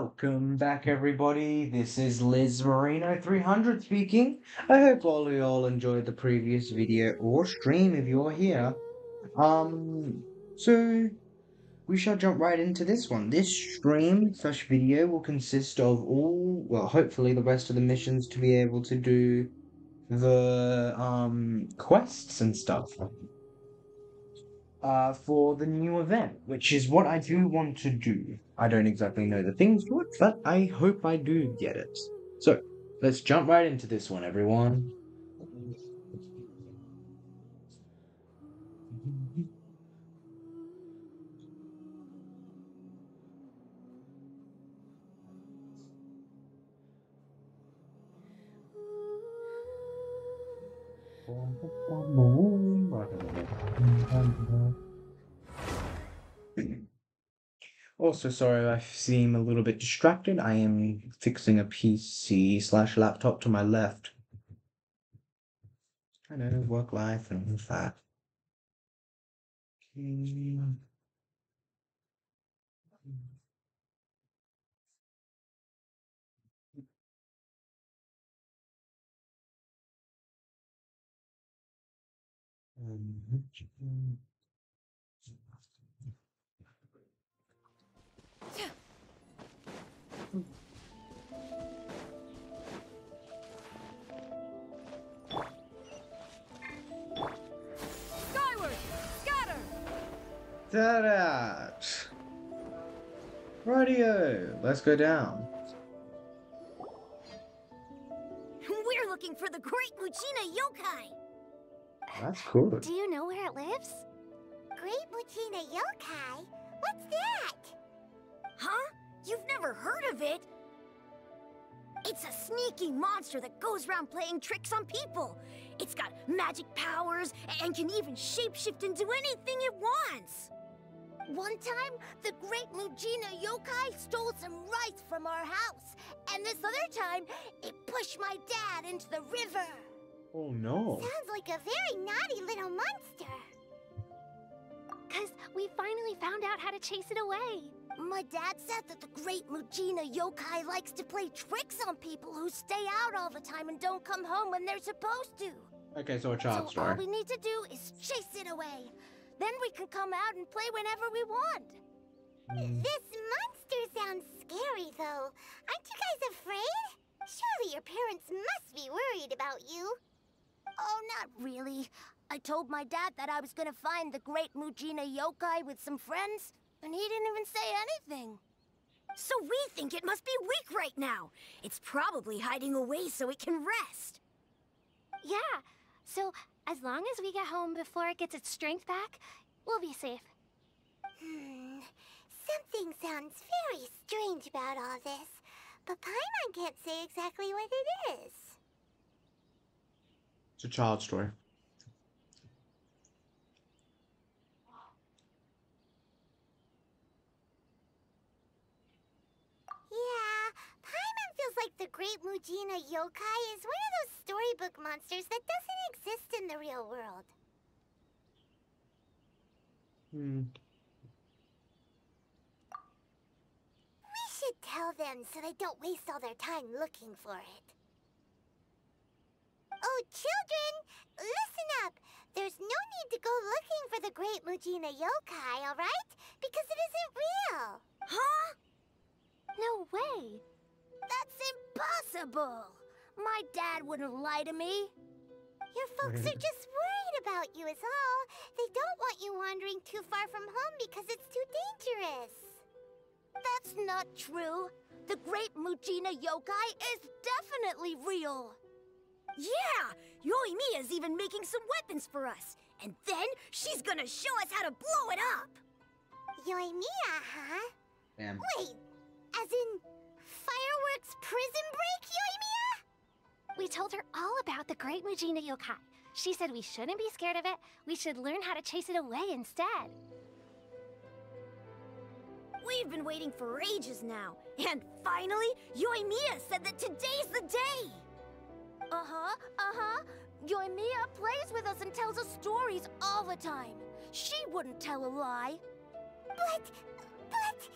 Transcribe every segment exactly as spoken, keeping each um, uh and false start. Welcome back, everybody. This is Liz Merino three hundred speaking. I hope all of y'all enjoyed the previous video or stream if you're here. Um, so we shall jump right into this one. This stream slash video will consist of all, well, hopefully the rest of the missions to be able to do the um quests and stuff uh for the new event, which is what I do want to do. I don't exactly know the things for it, but I hope I do get it. So, let's jump right into this one, everyone. Also, sorry I seem a little bit distracted. I am fixing a P C slash laptop to my left. I know, work life and all that. Okay. Um, Ta-da! Rightio! Let's go down. We're looking for the Great Mujina Yokai! That's cool. Do you know where it lives? Great Mujina Yokai? What's that? Huh? You've never heard of it? It's a sneaky monster that goes around playing tricks on people. It's got magic powers and can even shapeshift into anything it wants. One time, the Great Mujina Yokai stole some rice from our house, and this other time, it pushed my dad into the river. Oh no. Sounds like a very naughty little monster. Because we finally found out how to chase it away. My dad said that the Great Mujina Yokai likes to play tricks on people who stay out all the time and don't come home when they're supposed to. Okay, so a child so star. All we need to do is chase it away. Then we can come out and play whenever we want. Mm. This monster sounds scary, though. Aren't you guys afraid? Surely your parents must be worried about you. Oh, not really. I told my dad that I was going to find the Great Mujina Yokai with some friends, and he didn't even say anything. So we think it must be weak right now. It's probably hiding away so it can rest. Yeah, so as long as we get home before it gets its strength back, we'll be safe. Hmm, something sounds very strange about all this, but Paimon can't say exactly what it is. It's a child story. Yeah, Paimon feels like the Great Mujina Yokai is one of those storybook monsters that doesn't exist in the real world. Hmm. We should tell them so they don't waste all their time looking for it. Oh, children! Listen up! There's no need to go looking for the Great Mujina Yokai, alright? Because it isn't real! Huh? No way! That's impossible! My dad wouldn't lie to me. Your folks are just worried about you is all. They don't want you wandering too far from home because it's too dangerous. That's not true. The Great Mujina Yokai is definitely real. Yeah! Yoimiya's even making some weapons for us. And then she's gonna show us how to blow it up! Yoimiya, huh? Damn. Wait! As in, fireworks prison break, Yoimiya? We told her all about the Great Mujina Yokai. She said we shouldn't be scared of it. We should learn how to chase it away instead. We've been waiting for ages now. And finally, Yoimiya said that today's the day! Uh-huh, uh-huh. Yoimiya plays with us and tells us stories all the time. She wouldn't tell a lie. But, but...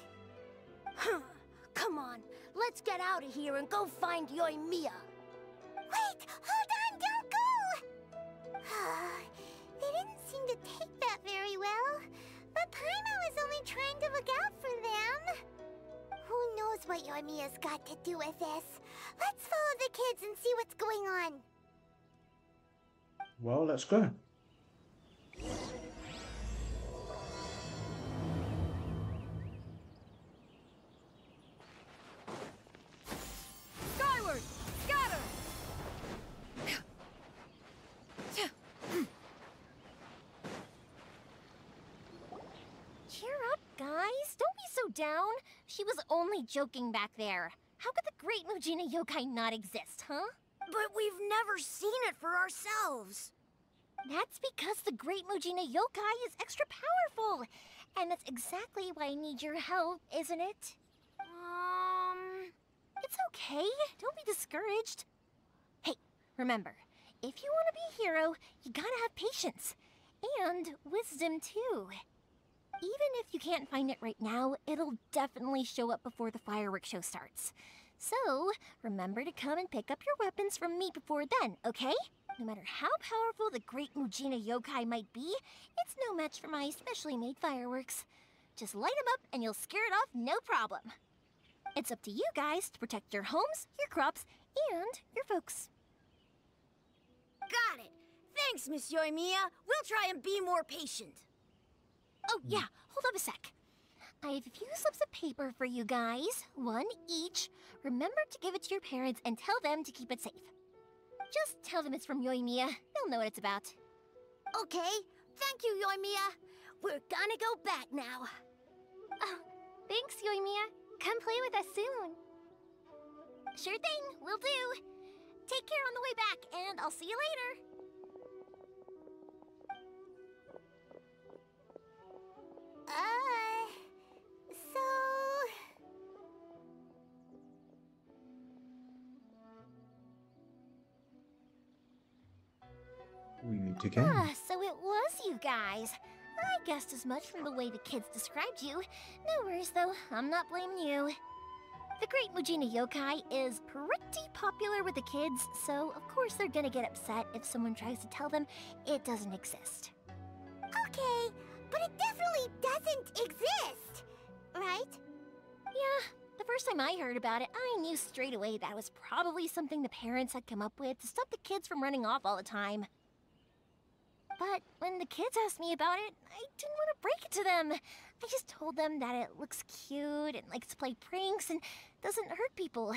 Huh. Come on, let's get out of here and go find Yoimiya. Wait, hold on, don't go! They didn't seem to take that very well. But Paimon was only trying to look out for them. Who knows what Yoimiya's got to do with this? Let's follow the kids and see what's going on. Well, let's go. Down? She was only joking back there. How could the Great Mujina Yokai not exist, huh? But we've never seen it for ourselves. That's because the Great Mujina Yokai is extra powerful. And that's exactly why I need your help, isn't it? Um... It's okay. Don't be discouraged. Hey, remember, if you want to be a hero, you gotta have patience. And wisdom, too. Even if you can't find it right now, it'll definitely show up before the fireworks show starts. So, remember to come and pick up your weapons from me before then, okay? No matter how powerful the Great Mujina Yokai might be, it's no match for my specially made fireworks. Just light them up and you'll scare it off no problem. It's up to you guys to protect your homes, your crops, and your folks. Got it! Thanks, Miss Yoimiya. We'll try and be more patient. Oh, yeah. Hold up a sec. I have a few slips of paper for you guys. One each. Remember to give it to your parents and tell them to keep it safe. Just tell them it's from Yoimiya. They'll know what it's about. Okay. Thank you, Yoimiya. We're gonna go back now. Oh, thanks, Yoimiya. Come play with us soon. Sure thing. Will do. Take care on the way back, and I'll see you later. Uh, so... We need to go. Ah, so it was you guys. I guessed as much from the way the kids described you. No worries, though. I'm not blaming you. The Great Mujina Yokai is pretty popular with the kids, so of course they're gonna get upset if someone tries to tell them it doesn't exist. Okay. But it definitely doesn't exist, right? Yeah, the first time I heard about it, I knew straight away that was probably something the parents had come up with to stop the kids from running off all the time. But when the kids asked me about it, I didn't want to break it to them. I just told them that it looks cute and likes to play pranks and doesn't hurt people.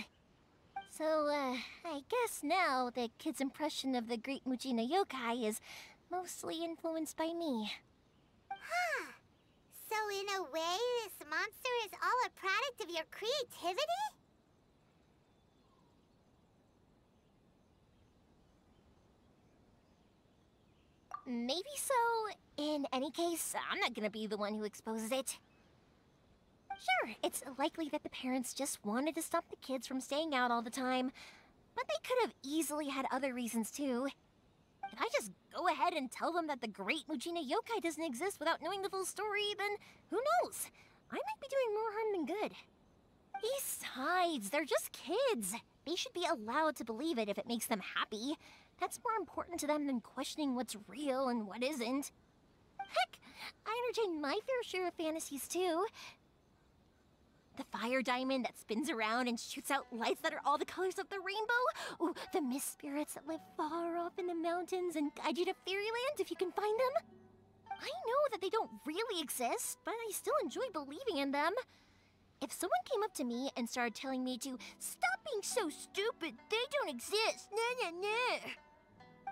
So, uh, I guess now the kids' impression of the Great Mujina Yokai is mostly influenced by me. Huh. So in a way, this monster is all a product of your creativity? Maybe so. In any case, I'm not gonna be the one who exposes it. Sure, it's likely that the parents just wanted to stop the kids from staying out all the time. But they could have easily had other reasons too. If I just go ahead and tell them that the Great Mujina Yokai doesn't exist without knowing the full story, then who knows? I might be doing more harm than good. Besides, they're just kids. They should be allowed to believe it if it makes them happy. That's more important to them than questioning what's real and what isn't. Heck, I entertain my fair share of fantasies too. The fire diamond that spins around and shoots out lights that are all the colors of the rainbow. Ooh, the mist spirits that live far off in the mountains and guide you to fairyland if you can find them. I know that they don't really exist, but I still enjoy believing in them. If someone came up to me and started telling me to stop being so stupid, they don't exist, nah, nah, nah,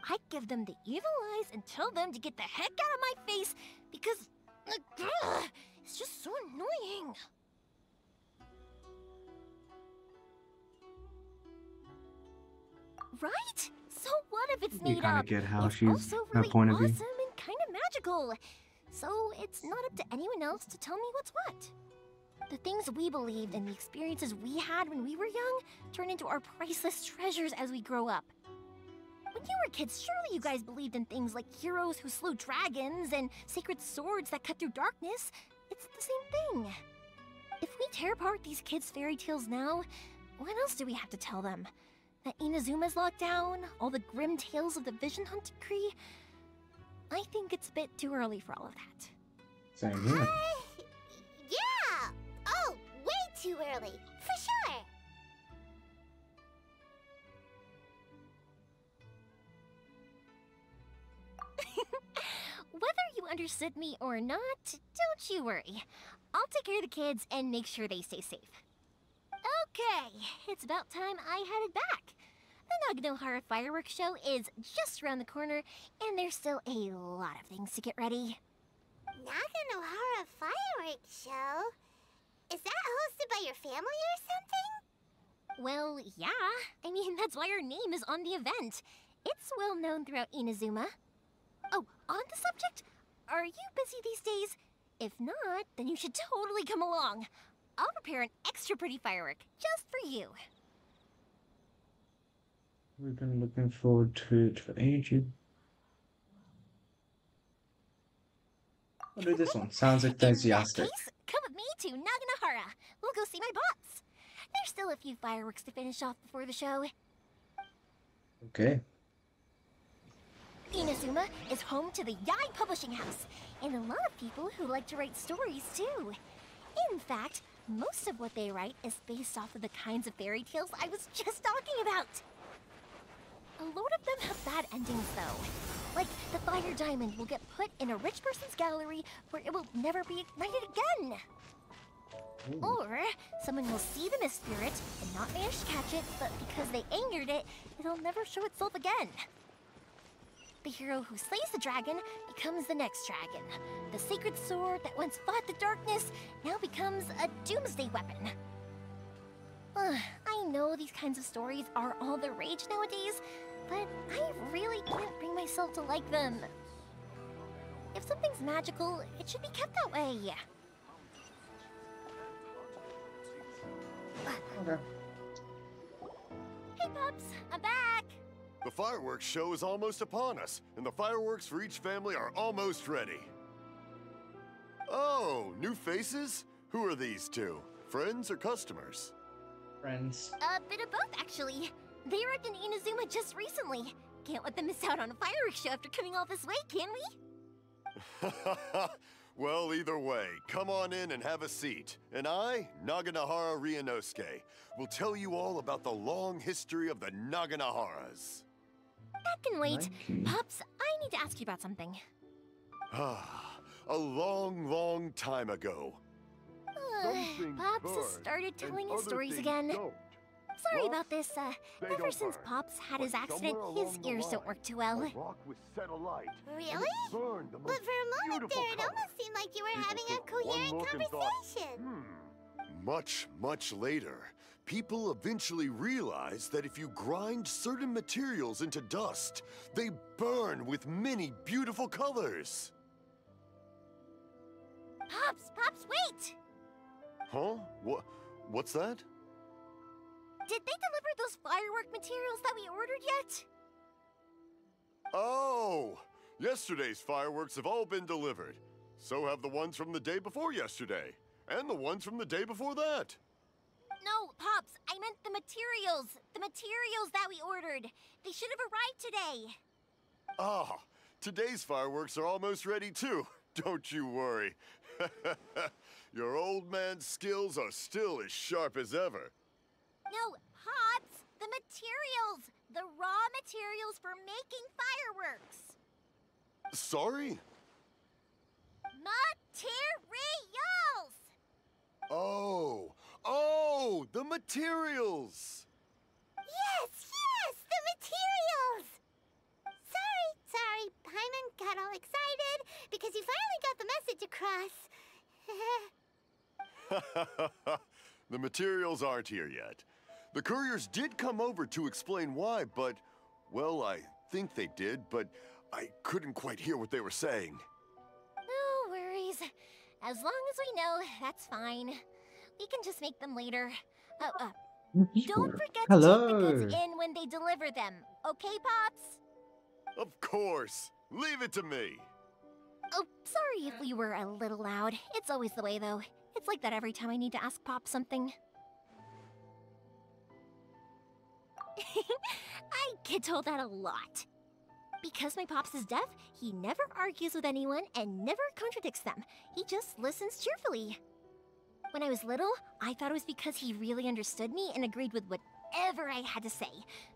I'd give them the evil eyes and tell them to get the heck out of my face because uh, it's just so annoying. Right? So what if it's made up? You kind of get how she's also really her point of view. Awesome and kind of magical. So it's not up to anyone else to tell me what's what. The things we believed and the experiences we had when we were young turn into our priceless treasures as we grow up. When you were kids, surely you guys believed in things like heroes who slew dragons and sacred swords that cut through darkness. It's the same thing. If we tear apart these kids' fairy tales now, what else do we have to tell them? That Inazuma's locked down, all the grim tales of the Vision Hunt decree? I think it's a bit too early for all of that. Same here. Uh, yeah! Oh, way too early, for sure! Whether you understood me or not, don't you worry. I'll take care of the kids and make sure they stay safe. Okay, it's about time I headed back. The Naganohara Fireworks Show is just around the corner, and there's still a lot of things to get ready. Naganohara Fireworks Show? Is that hosted by your family or something? Well, yeah. I mean, that's why our name is on the event. It's well known throughout Inazuma. Oh, on the subject, are you busy these days? If not, then you should totally come along. I'll prepare an extra pretty firework just for you. We've been looking forward to it for ages. I'll do this one. Sounds enthusiastic. In that case, come with me to Naganohara. We'll go see my boss. There's still a few fireworks to finish off before the show. Okay. Inazuma is home to the Yai Publishing House, and a lot of people who like to write stories too. In fact, most of what they write is based off of the kinds of fairy tales I was just talking about. A load of them have bad endings though. Like, the fire diamond will get put in a rich person's gallery where it will never be ignited again. Ooh. Or, someone will see the mist spirit and not manage to catch it, but because they angered it, it'll never show itself again. The hero who slays the dragon becomes the next dragon. The sacred sword that once fought the darkness now becomes a doomsday weapon. Uh, I know these kinds of stories are all the rage nowadays, but I really can't bring myself to like them. If something's magical, it should be kept that way. Okay. Hey, Pops, I'm back! The fireworks show is almost upon us, and the fireworks for each family are almost ready. Oh, new faces? Who are these two? Friends or customers? Friends. A bit of both, actually. They arrived in Inazuma just recently. Can't let them miss out on a fireworks show after coming all this way, can we? Well, either way, come on in and have a seat. And I, Naganohara Ryunosuke, will tell you all about the long history of the Naganoharas. That can wait. Pops, I need to ask you about something. Ah, a long, long time ago. Uh, Pops has started telling his stories again. Don't. Sorry rocks, about this. Uh, ever since burn. Pops had but his accident, his ears line, don't work too well. Alight, really? But for a moment there, it almost seemed like you were people having a coherent conversation. Thought, hmm. Much, much later, people eventually realized that if you grind certain materials into dust, they burn with many beautiful colors. Pops, Pops, wait! Huh? What? What's that? Did they deliver those firework materials that we ordered yet? Oh! Yesterday's fireworks have all been delivered. So have the ones from the day before yesterday. And the ones from the day before that. No, Pops, I meant the materials. The materials that we ordered. They should have arrived today. Ah, today's fireworks are almost ready too. Don't you worry. Your old man's skills are still as sharp as ever. No, Pops, the materials, the raw materials for making fireworks. Sorry? Materials! Oh, oh, the materials! Yes, yes, the materials! Sorry, sorry, Paimon got all excited because you finally got the message across. The materials aren't here yet. The couriers did come over to explain why, but, well, I think they did, but I couldn't quite hear what they were saying. No worries. As long as we know, that's fine. We can just make them later. Oh, uh, don't forget Hello. to take the goods in when they deliver them, okay, Pops? Of course. Leave it to me. Oh, sorry if we were a little loud. It's always the way, though. It's It's like that every time I need to ask Pop something. I get told that a lot. Because my Pops is deaf, he never argues with anyone and never contradicts them. He just listens cheerfully. When I was little, I thought it was because he really understood me and agreed with whatever I had to say.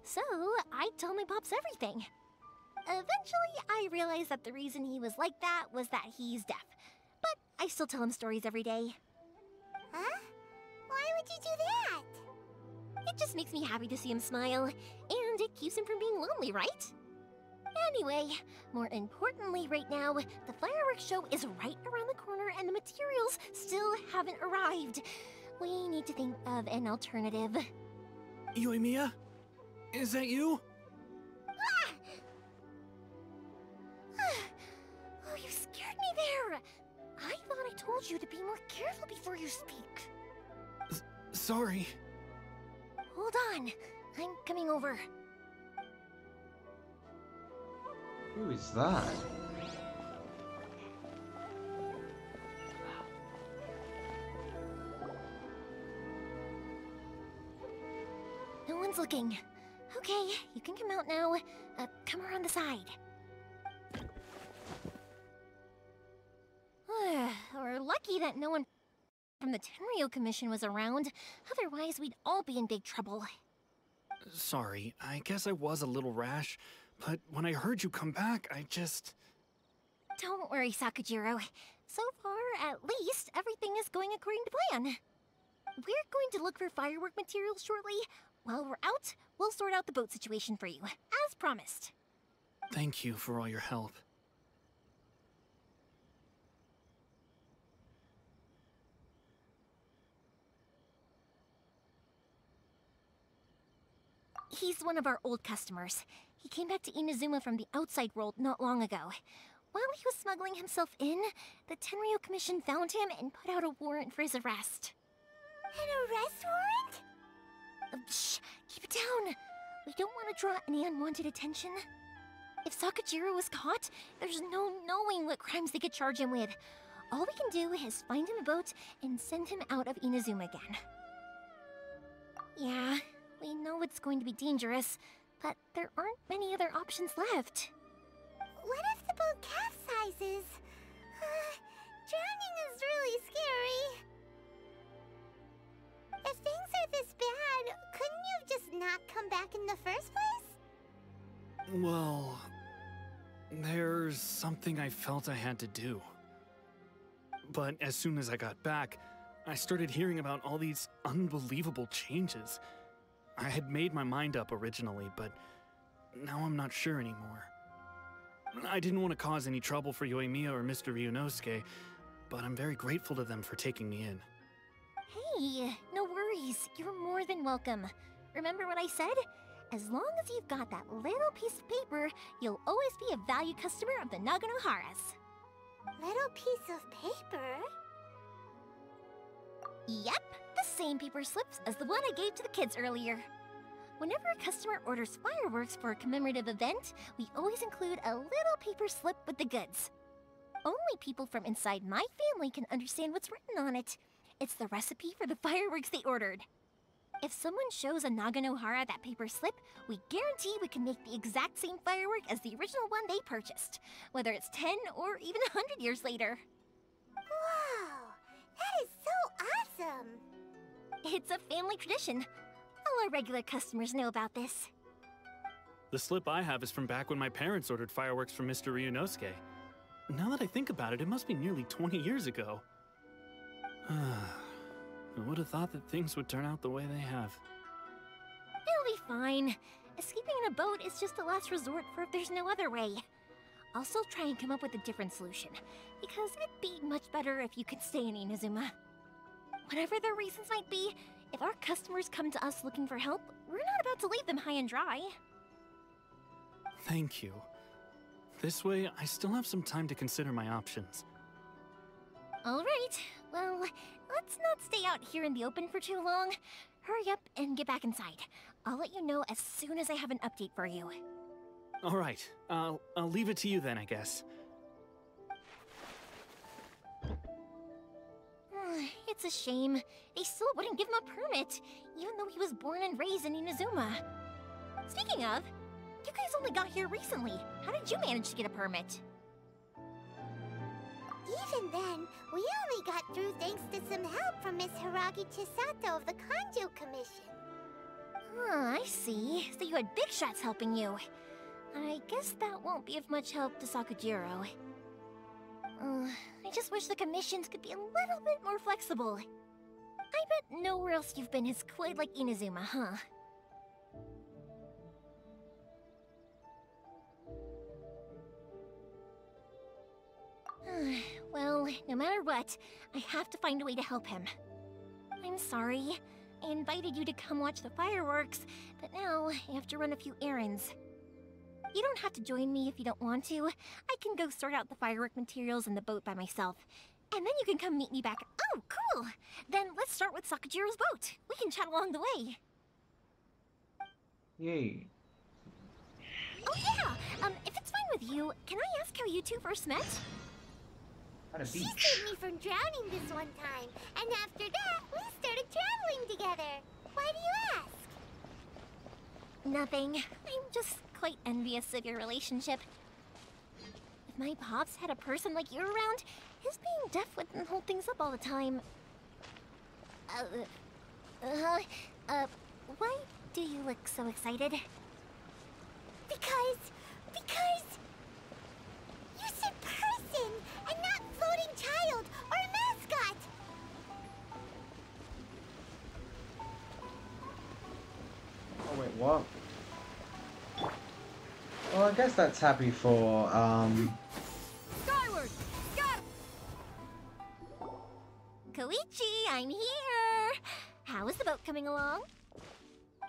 So I'd tell my Pops everything. Eventually, I realized that the reason he was like that was that he's deaf. But I still tell him stories every day. Huh? Why would you do that? It just makes me happy to see him smile. And it keeps him from being lonely, right? Anyway, more importantly right now, the fireworks show is right around the corner and the materials still haven't arrived. We need to think of an alternative. Yoimiya? Is that you? Ah! Oh, you scared me there! I thought I told you to be more careful before you speak. S- sorry. Hold on. I'm coming over. Who is that? No one's looking. Okay, you can come out now. Uh, come around the side. We're lucky that no one from the Tenryo Commission was around. Otherwise, we'd all be in big trouble. Sorry, I guess I was a little rash. But when I heard you come back, I just... Don't worry, Sakujiro. So far, at least, everything is going according to plan. We're going to look for firework materials shortly. While we're out, we'll sort out the boat situation for you, as promised. Thank you for all your help. He's one of our old customers. He came back to Inazuma from the outside world not long ago. While he was smuggling himself in, the Tenryo Commission found him and put out a warrant for his arrest. An arrest warrant? Uh, shh, keep it down. We don't want to draw any unwanted attention. If Sakujiro was caught, there's no knowing what crimes they could charge him with. All we can do is find him a boat and send him out of Inazuma again. Yeah, we know it's going to be dangerous. But there aren't many other options left. What if the boat capsizes? Uh, drowning is really scary. If things are this bad, couldn't you have just not come back in the first place? Well... there's something I felt I had to do. But as soon as I got back, I started hearing about all these unbelievable changes. I had made my mind up originally, but now I'm not sure anymore. I didn't want to cause any trouble for Yoimiya or Mister Ryunosuke, but I'm very grateful to them for taking me in. Hey, no worries. You're more than welcome. Remember what I said? As long as you've got that little piece of paper, you'll always be a valued customer of the Naganoharas. Little piece of paper? Yep. The same paper slips as the one I gave to the kids earlier. Whenever a customer orders fireworks for a commemorative event, we always include a little paper slip with the goods. Only people from inside my family can understand what's written on it. It's the recipe for the fireworks they ordered. If someone shows a Naganohara that paper slip, we guarantee we can make the exact same firework as the original one they purchased, whether it's ten or even one hundred years later. Wow, that is so awesome! It's a family tradition. All our regular customers know about this. The slip I have is from back when my parents ordered fireworks from Mister Ryunosuke. Now that I think about it, it must be nearly twenty years ago. I would have thought that things would turn out the way they have. It'll be fine. Escaping in a boat is just the last resort for if there's no other way. I'll still try and come up with a different solution, because it'd be much better if you could stay in Inazuma. Whatever their reasons might be, if our customers come to us looking for help, we're not about to leave them high and dry. Thank you. This way, I still have some time to consider my options. All right. Well, let's not stay out here in the open for too long. Hurry up and get back inside. I'll let you know as soon as I have an update for you. All right. I'll, I'll leave it to you then, I guess. That's a shame. They still wouldn't give him a permit, even though he was born and raised in Inazuma. Speaking of, you guys only got here recently. How did you manage to get a permit? Even then, we only got through thanks to some help from Miss Hiragi Chisato of the Kanjo Commission. Huh, I see. So you had big shots helping you. I guess that won't be of much help to Sakujiro. Uh, I just wish the commissions could be a little bit more flexible. I bet nowhere else you've been is quite like Inazuma, huh? Well, no matter what, I have to find a way to help him. I'm sorry. I invited you to come watch the fireworks, but now I have to run a few errands. You don't have to join me if you don't want to. I can go sort out the firework materials in the boat by myself. And then you can come meet me back. Oh, cool! Then let's start with Sakujiro's boat. We can chat along the way. Yay. Oh yeah! Um, if it's fine with you, can I ask how you two first met? At a beach. She saved me from drowning this one time. And after that, we started traveling together. Why do you ask? Nothing. I'm just quite envious of your relationship. If my pops had a person like you around, his being deaf wouldn't hold things up all the time. Uh, uh, uh, why do you look so excited? Because, because... you said person, and not floating child, or a mascot! Oh wait, what? Well, I guess that's happy for, um... Skyward! Sky Koichi, I'm here! How is the boat coming along?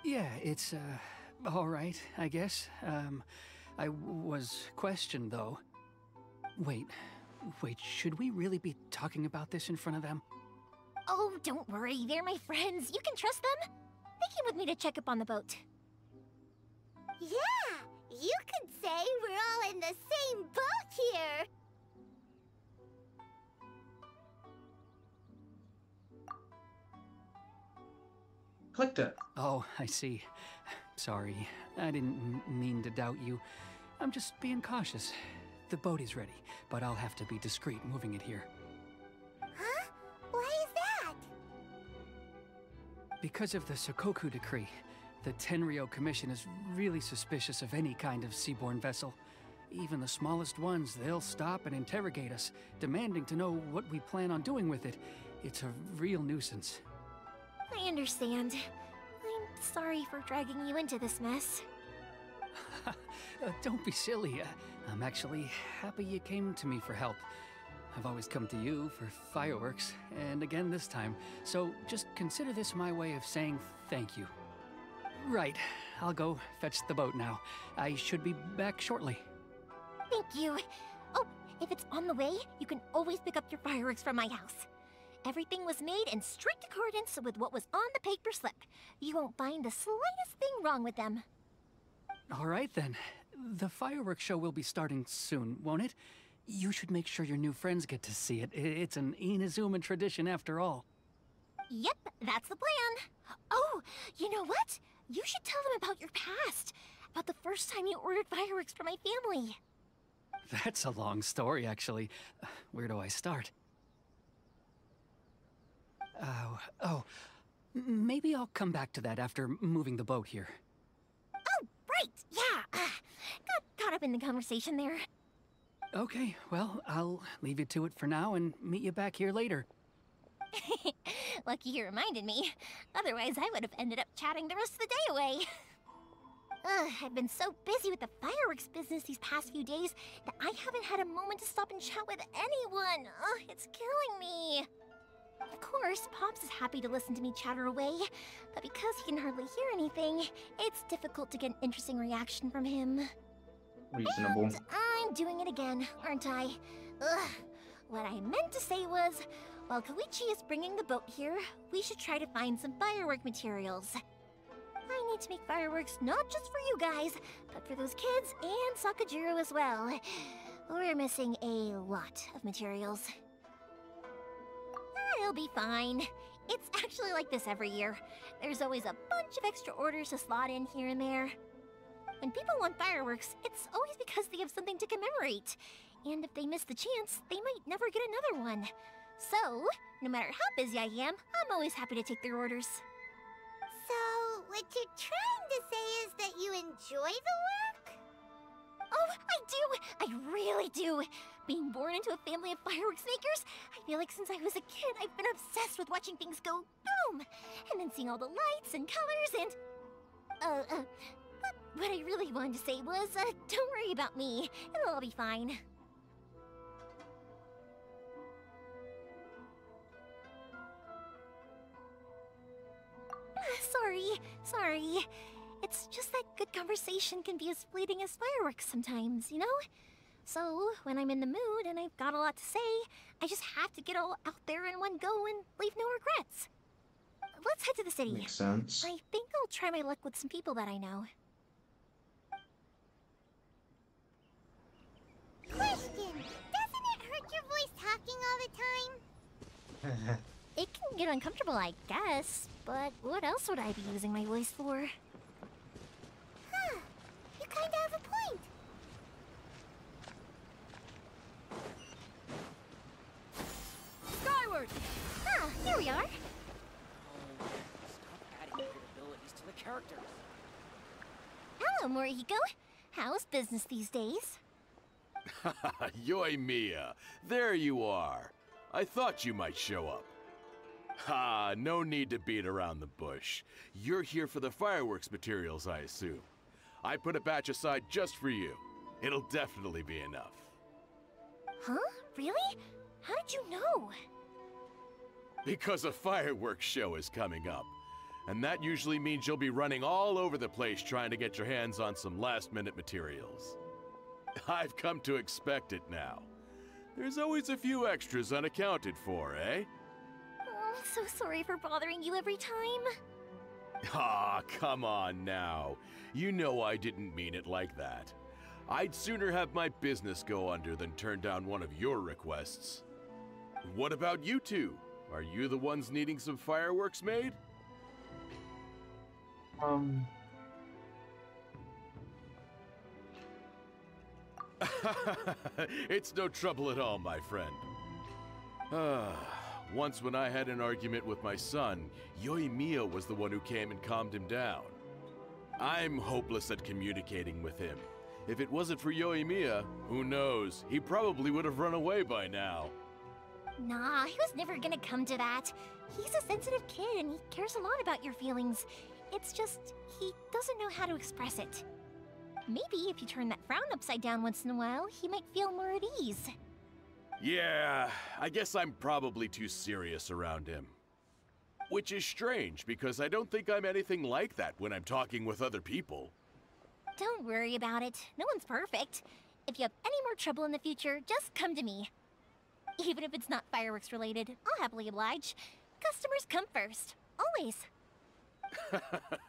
Yeah, it's, uh, alright, I guess. Um, I was questioned, though. Wait, wait, should we really be talking about this in front of them? Oh, don't worry, they're my friends. You can trust them. They came with me to check up on the boat. Yeah! You could say we're all in the same boat here! Clicked it. Oh, I see. Sorry. I didn't mean to doubt you. I'm just being cautious. The boat is ready, but I'll have to be discreet moving it here. Huh? Why is that? Because of the Sakoku decree. The Tenryo Commission is really suspicious of any kind of seaborne vessel. Even the smallest ones, they'll stop and interrogate us, demanding to know what we plan on doing with it. It's a real nuisance. I understand. I'm sorry for dragging you into this mess. uh, don't be silly. Uh, I'm actually happy you came to me for help. I've always come to you for fireworks, and again this time. So just consider this my way of saying thank you. Right. I'll go fetch the boat now. I should be back shortly. Thank you. Oh, if it's on the way, you can always pick up your fireworks from my house. Everything was made in strict accordance with what was on the paper slip. You won't find the slightest thing wrong with them. All right, then. The fireworks show will be starting soon, won't it? You should make sure your new friends get to see it. It's an Inazuma tradition after all. Yep, that's the plan. Oh, you know what? You should tell them about your past, about the first time you ordered fireworks for my family. That's a long story, actually. Where do I start? Oh, oh, maybe I'll come back to that after moving the boat here. Oh, right, yeah. Uh, got caught up in the conversation there. Okay, well, I'll leave you to it for now and meet you back here later. Lucky you reminded me. Otherwise, I would have ended up chatting the rest of the day away. Ugh, I've been so busy with the fireworks business these past few days that I haven't had a moment to stop and chat with anyone. Ugh, it's killing me. Of course, Pops is happy to listen to me chatter away, but because he can hardly hear anything, it's difficult to get an interesting reaction from him. Reasonable. And I'm doing it again, aren't I? Ugh, what I meant to say was... while Koichi is bringing the boat here, we should try to find some firework materials. I need to make fireworks not just for you guys, but for those kids and Sakujiro as well. We're missing a lot of materials. You'll be fine. It's actually like this every year. There's always a bunch of extra orders to slot in here and there. When people want fireworks, it's always because they have something to commemorate. And if they miss the chance, they might never get another one. So, no matter how busy I am, I'm always happy to take their orders. So, what you're trying to say is that you enjoy the work? Oh, I do! I really do! Being born into a family of fireworks makers, I feel like since I was a kid, I've been obsessed with watching things go boom! And then seeing all the lights and colors and... Uh, uh... But what I really wanted to say was, uh, don't worry about me. It'll all be fine. Sorry, sorry. It's just that good conversation can be as fleeting as fireworks sometimes, you know? So, when I'm in the mood and I've got a lot to say, I just have to get all out there in one go and leave no regrets. Let's head to the city. Makes sense. I think I'll try my luck with some people that I know. Question! Doesn't it hurt your voice talking all the time? It can get uncomfortable, I guess, but what else would I be using my voice for? Huh. You kinda have a point. Skyward! Ah, here we are. Characters. Hello, Morihiko. How's business these days? Yoimiya, there you are. I thought you might show up. Ha, no need to beat around the bush. You're here for the fireworks materials, I assume. I put a batch aside just for you. It'll definitely be enough. Huh? Really? How did you know? Because a fireworks show is coming up. And that usually means you'll be running all over the place trying to get your hands on some last-minute materials. I've come to expect it now. There's always a few extras unaccounted for, eh? Oh, I'm so sorry for bothering you every time. Ah, come on now. You know I didn't mean it like that. I'd sooner have my business go under than turn down one of your requests. What about you two? Are you the ones needing some fireworks made? Um. It's no trouble at all, my friend. Uh, once when I had an argument with my son, Yoimiya was the one who came and calmed him down. I'm hopeless at communicating with him. If it wasn't for Yoimiya, who knows, he probably would have run away by now. Nah, he was never gonna come to that. He's a sensitive kid and he cares a lot about your feelings. It's just, he doesn't know how to express it. Maybe if you turn that frown upside down once in a while, he might feel more at ease. Yeah, I guess I'm probably too serious around him. Which is strange, because I don't think I'm anything like that when I'm talking with other people. Don't worry about it. No one's perfect. If you have any more trouble in the future, just come to me. Even if it's not fireworks related, I'll happily oblige. Customers come first. Always.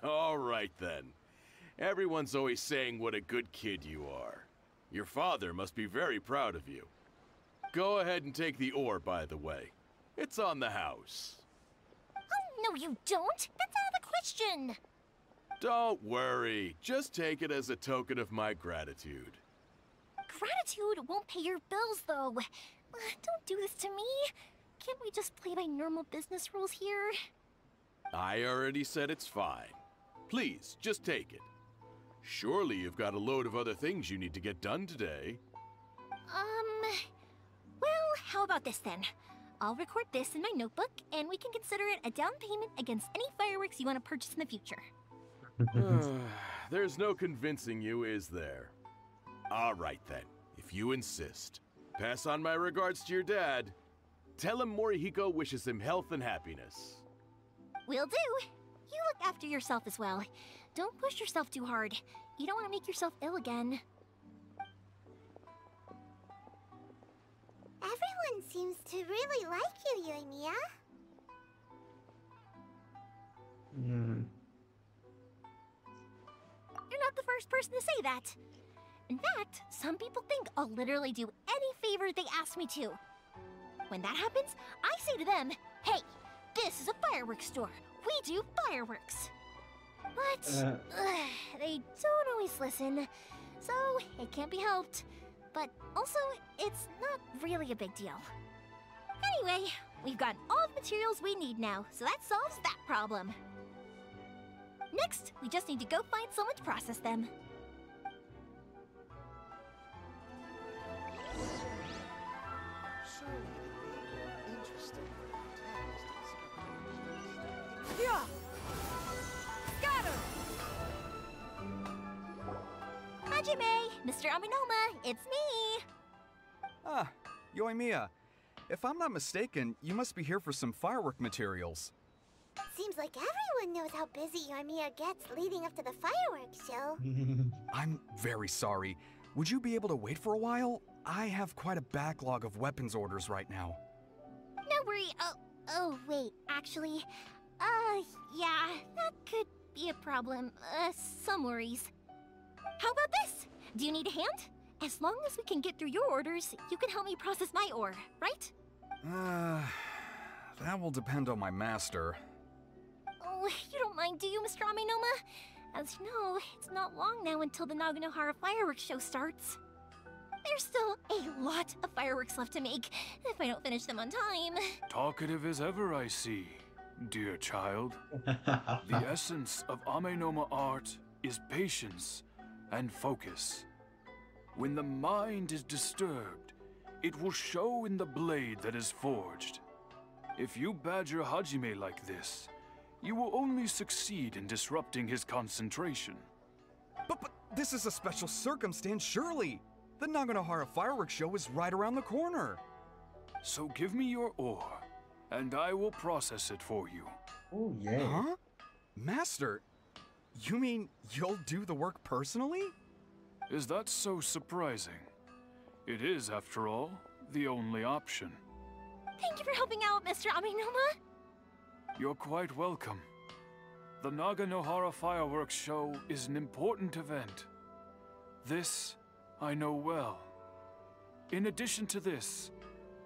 All right, then. Everyone's always saying what a good kid you are. Your father must be very proud of you. Go ahead and take the ore, by the way. It's on the house. Oh, no, you don't. That's out of the question. Don't worry. Just take it as a token of my gratitude. Gratitude won't pay your bills, though. Uh, don't do this to me. Can't we just play by normal business rules here? I already said it's fine. Please, just take it. Surely you've got a load of other things you need to get done today. Um... Well, how about this then? I'll record this in my notebook, and we can consider it a down payment against any fireworks you want to purchase in the future. uh, there's no convincing you, is there? All right then, if you insist. Pass on my regards to your dad. Tell him Morihiko wishes him health and happiness. Will do. You look after yourself as well. Don't push yourself too hard. You don't want to make yourself ill again. Everyone seems to really like you, Yoimiya. Mm. You're not the first person to say that. In fact, some people think I'll literally do any favor they ask me to. When that happens, I say to them, hey, this is a fireworks store. We do fireworks. But uh. ugh, they don't always listen, so it can't be helped. But also, it's not really a big deal. Anyway, we've got all the materials we need now, so that solves that problem. Next, we just need to go find someone to process them. So interesting. Yeah! Scatter! Hajime, Mister Amenoma, it's me! Ah, Yoimiya. If I'm not mistaken, you must be here for some firework materials. Seems like everyone knows how busy Yoimiya gets leading up to the fireworks show. I'm very sorry. Would you be able to wait for a while? I have quite a backlog of weapons orders right now. No worry. Oh, oh wait, actually. Uh, yeah, that could be a problem. Uh, some worries. How about this? Do you need a hand? As long as we can get through your orders, you can help me process my ore, right? Uh, that will depend on my master. Oh, you don't mind, do you, Mister Amenoma? As you know, it's not long now until the Naganohara Fireworks Show starts. There's still a lot of fireworks left to make, if I don't finish them on time. Talkative as ever, I see, dear child. The essence of Amenoma art is patience and focus. When the mind is disturbed, it will show in the blade that is forged. If you badger Hajime like this, you will only succeed in disrupting his concentration. But, but this is a special circumstance, surely! The Naganohara Fireworks Show is right around the corner. So give me your ore, and I will process it for you. Oh, yeah. Huh? Master, you mean you'll do the work personally? Is that so surprising? It is, after all, the only option. Thank you for helping out, Mister Amenoma. You're quite welcome. The Naganohara Fireworks Show is an important event. This I know well. In addition to this,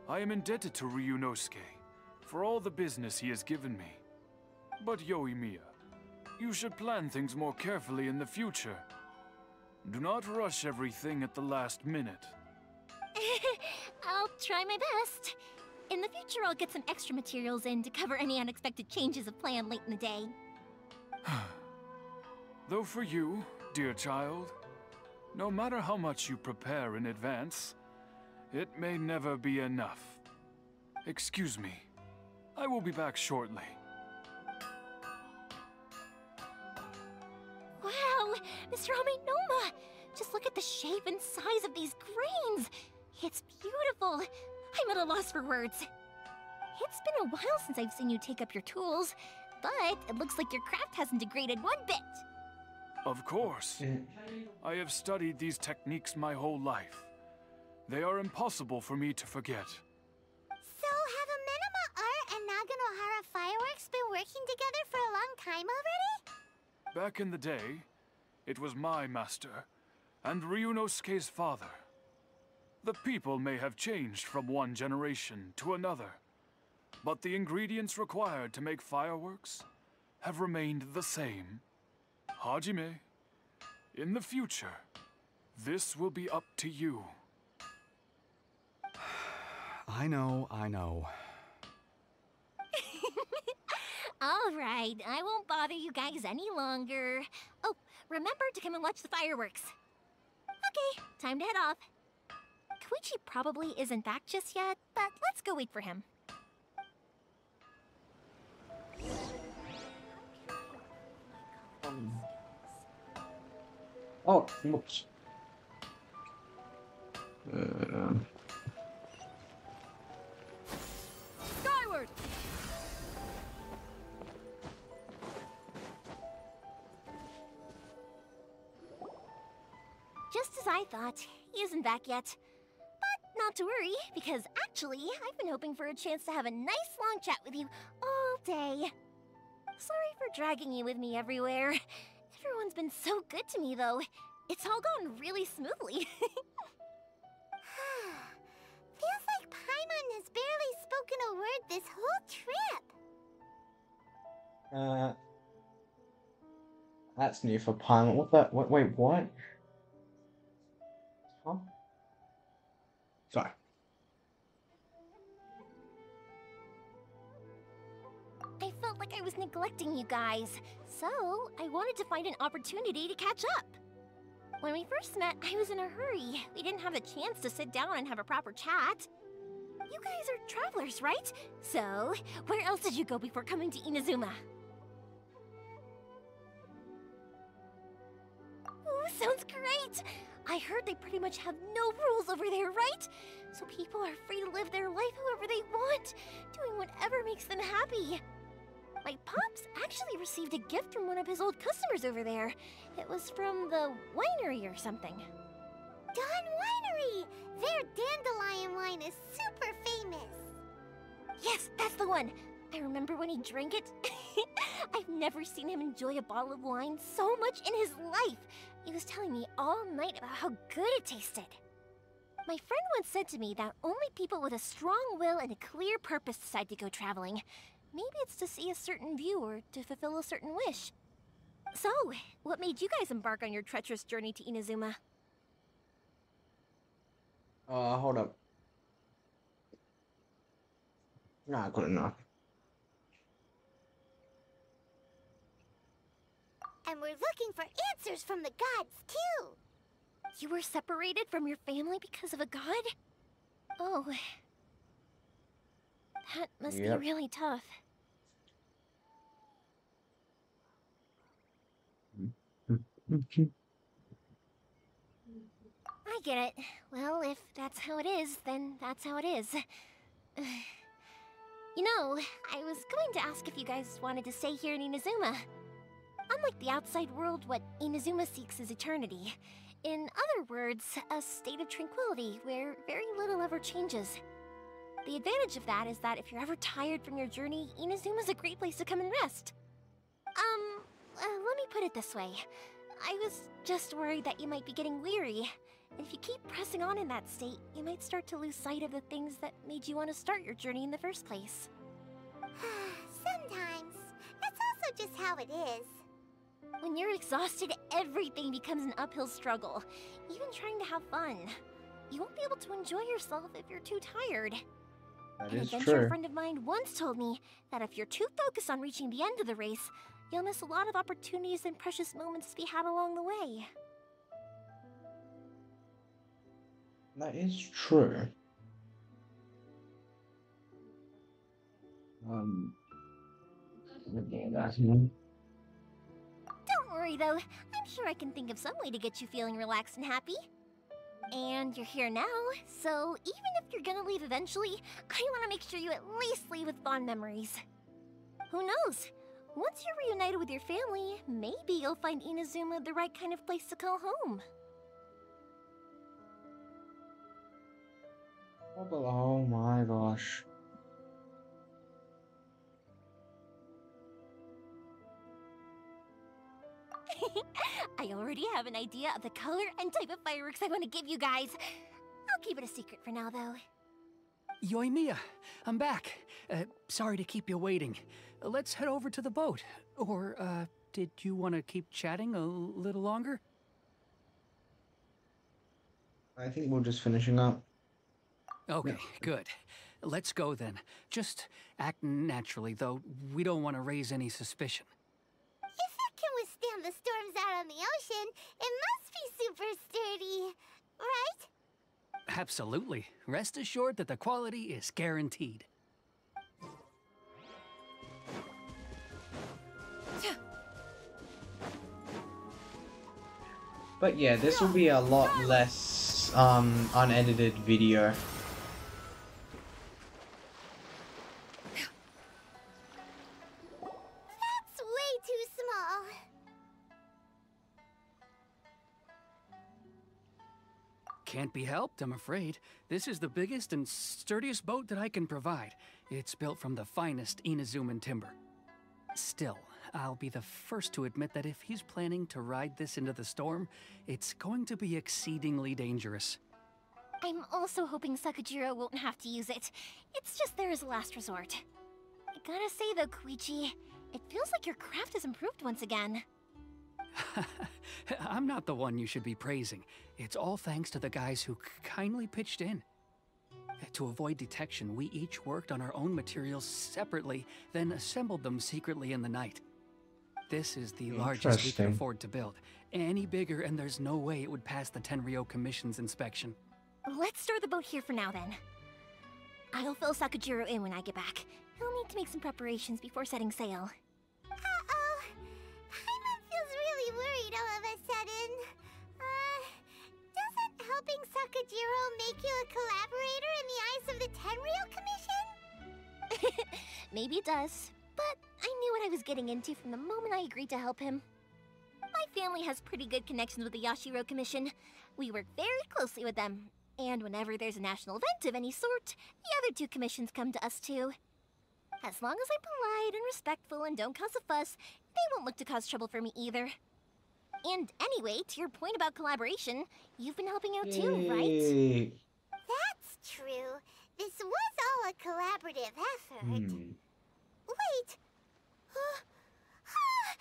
I am indebted to Ryunosuke for all the business he has given me. But Yoimiya, you should plan things more carefully in the future. Do not rush everything at the last minute. I'll try my best. In the future, I'll get some extra materials in to cover any unexpected changes of plan late in the day. Though for you, dear child, no matter how much you prepare in advance, it may never be enough. Excuse me. I will be back shortly. Wow, Mister Amenoma! Just look at the shape and size of these grains! It's beautiful! I'm at a loss for words. It's been a while since I've seen you take up your tools, but it looks like your craft hasn't degraded one bit. Of course. I have studied these techniques my whole life. They are impossible for me to forget. So have Amenoma Art and Naganohara Fireworks been working together for a long time already? Back in the day, it was my master and Ryunosuke's father. The people may have changed from one generation to another, but the ingredients required to make fireworks have remained the same. Hajime, in the future, this will be up to you. I know, I know. All right, I won't bother you guys any longer. Oh, remember to come and watch the fireworks. Okay, time to head off. Koichi probably isn't back just yet, but let's go wait for him. Um. Oh, looks. Uh. Skyward. Just as I thought, he isn't back yet. But not to worry, because actually, I've been hoping for a chance to have a nice long chat with you all day. Sorry for dragging you with me everywhere. Everyone's been so good to me, though. It's all gone really smoothly. Feels like Paimon has barely spoken a word this whole trip. Uh, that's new for Paimon. What the? What, wait, what? Huh? Sorry. I felt like I was neglecting you guys, so I wanted to find an opportunity to catch up. When we first met, I was in a hurry. We didn't have a chance to sit down and have a proper chat. You guys are travelers, right? So, where else did you go before coming to Inazuma? Ooh, sounds great! I heard they pretty much have no rules over there, right? So people are free to live their life however they want, doing whatever makes them happy. My Pops actually received a gift from one of his old customers over there. It was from the winery or something. Don Winery! Their dandelion wine is super famous! Yes, that's the one! I remember when he drank it. I've never seen him enjoy a bottle of wine so much in his life. He was telling me all night about how good it tasted. My friend once said to me that only people with a strong will and a clear purpose decide to go traveling. Maybe it's to see a certain view or to fulfill a certain wish. So, what made you guys embark on your treacherous journey to Inazuma? Uh, hold up. Nah, good enough. And we're looking for answers from the gods, too! You were separated from your family because of a god? Oh. That must yep. be really tough. I get it. Well, if that's how it is, then that's how it is. You know, I was going to ask if you guys wanted to stay here in Inazuma. Unlike the outside world, what Inazuma seeks is eternity. In other words, a state of tranquility where very little ever changes. The advantage of that is that if you're ever tired from your journey, Inazuma's a great place to come and rest. Um, uh, let me put it this way. I was just worried that you might be getting weary. If you keep pressing on in that state, you might start to lose sight of the things that made you want to start your journey in the first place. Sometimes. That's also just how it is. When you're exhausted, everything becomes an uphill struggle. Even trying to have fun. You won't be able to enjoy yourself if you're too tired. That is true. An adventure friend of mine once told me that if you're too focused on reaching the end of the race, you'll miss a lot of opportunities and precious moments to be had along the way. That is true. Um... Don't worry though, I'm sure I can think of some way to get you feeling relaxed and happy. And you're here now, so even if you're gonna leave eventually, I want to make sure you at least leave with fond memories. Who knows? Once you're reunited with your family, maybe you'll find Inazuma the right kind of place to call home. Oh my gosh. I already have an idea of the color and type of fireworks I want to give you guys. I'll keep it a secret for now, though. Yoimiya, I'm back. Uh, sorry to keep you waiting. Let's head over to the boat. Or, uh, did you want to keep chatting a little longer? I think we're just finishing up. Okay, no. Good. Let's go, then. Just act naturally, though. We don't want to raise any suspicion. Can withstand the storms out on the ocean, it must be super sturdy, right? Absolutely. Rest assured that the quality is guaranteed. But yeah, this will be a lot less um, unedited video. Can't be helped, I'm afraid. This is the biggest and sturdiest boat that I can provide. It's built from the finest Inazuman timber. Still, I'll be the first to admit that if he's planning to ride this into the storm, it's going to be exceedingly dangerous. I'm also hoping Sakujiro won't have to use it. It's just there as a last resort. I gotta say though, Koichi, it feels like your craft has improved once again. I'm not the one you should be praising. It's all thanks to the guys who kindly pitched in. To avoid detection, we each worked on our own materials separately, then assembled them secretly in the night. This is the largest we can afford to build. Any bigger and there's no way it would pass the Tenryo Commission's inspection. Let's store the boat here for now then. I'll fill Sakujiro in when I get back. He'll need to make some preparations before setting sail. Uh-oh. Paimon feels really worried all of a sudden. Uh, doesn't helping Sakujiro make you a collaborator in the eyes of the Tenryo Commission? Maybe it does, but I knew what I was getting into from the moment I agreed to help him. My family has pretty good connections with the Yashiro Commission. We work very closely with them. And whenever there's a national event of any sort, the other two commissions come to us too. As long as I'm polite and respectful and don't cause a fuss, they won't look to cause trouble for me either. And anyway, to your point about collaboration, you've been helping out too, Yay. right? That's true. This was all a collaborative effort. Hmm. Wait. Oh, oh,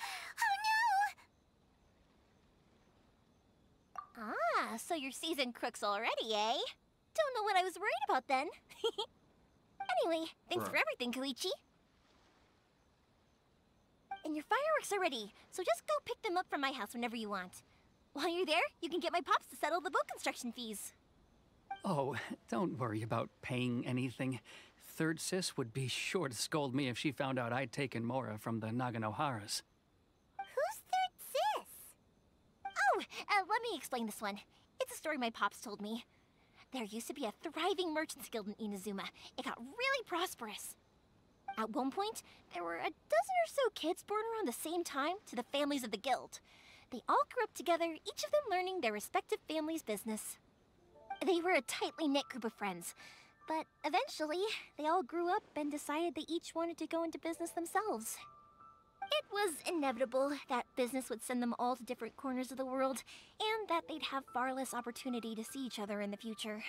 oh no! Ah, so you're seasoned crooks already, eh? Don't know what I was worried about then. Anyway, thanks for everything, Koichi. And your fireworks are ready, so just go pick them up from my house whenever you want. While you're there, you can get my pops to settle the boat construction fees. Oh, don't worry about paying anything. Third Sis would be sure to scold me if she found out I'd taken Mora from the Naganoharas. Who's Third Sis? Oh, uh, let me explain this one. It's a story my pops told me. There used to be a thriving merchants guild in Inazuma. It got really prosperous. At one point, there were a dozen or so kids born around the same time to the families of the guild. They all grew up together, each of them learning their respective family's business. They were a tightly knit group of friends, but eventually, they all grew up and decided they each wanted to go into business themselves. It was inevitable that business would send them all to different corners of the world, and that they'd have far less opportunity to see each other in the future.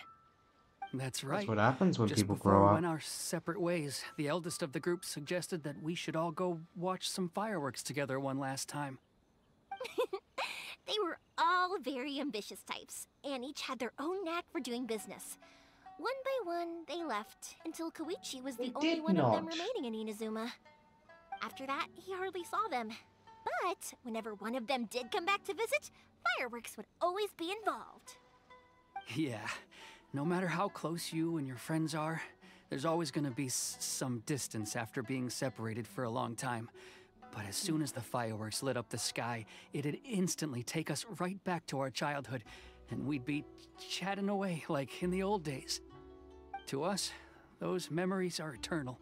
That's right. That's what happens when Just people grow up. We went our separate ways. The eldest of the group suggested that we should all go watch some fireworks together one last time. They were all very ambitious types, and each had their own knack for doing business. One by one, they left, until Koichi was the only one of them remaining in Inazuma. After that, he hardly saw them. But whenever one of them did come back to visit, fireworks would always be involved. Yeah, no matter how close you and your friends are, there's always going to be s some distance after being separated for a long time. But as soon as the fireworks lit up the sky, it'd instantly take us right back to our childhood, and we'd be chatting away like in the old days. To us, those memories are eternal.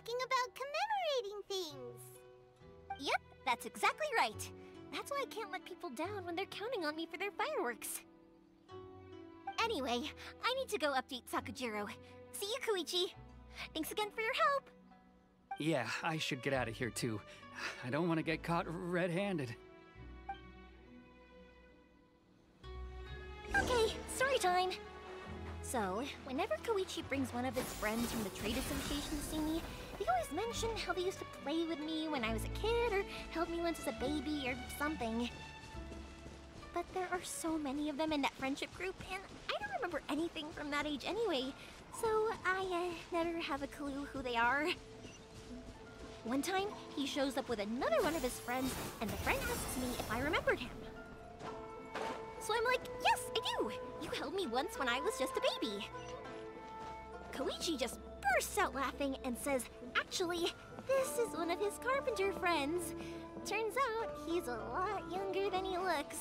Talking about commemorating things. Yep, that's exactly right. That's why I can't let people down when they're counting on me for their fireworks. Anyway, I need to go update Sakujiro. See you, Koichi. Thanks again for your help. Yeah, I should get out of here too. I don't want to get caught red-handed. Okay, story time. So, whenever Koichi brings one of his friends from the trade association to see me, they always mention how they used to play with me when I was a kid, or held me once as a baby, or something. But there are so many of them in that friendship group, and I don't remember anything from that age anyway, so I uh, never have a clue who they are. One time, he shows up with another one of his friends, and the friend asks me if I remembered him. So I'm like, yes, I do! You held me once when I was just a baby. Koichi just bursts out laughing and says, actually, this is one of his carpenter friends. Turns out, he's a lot younger than he looks.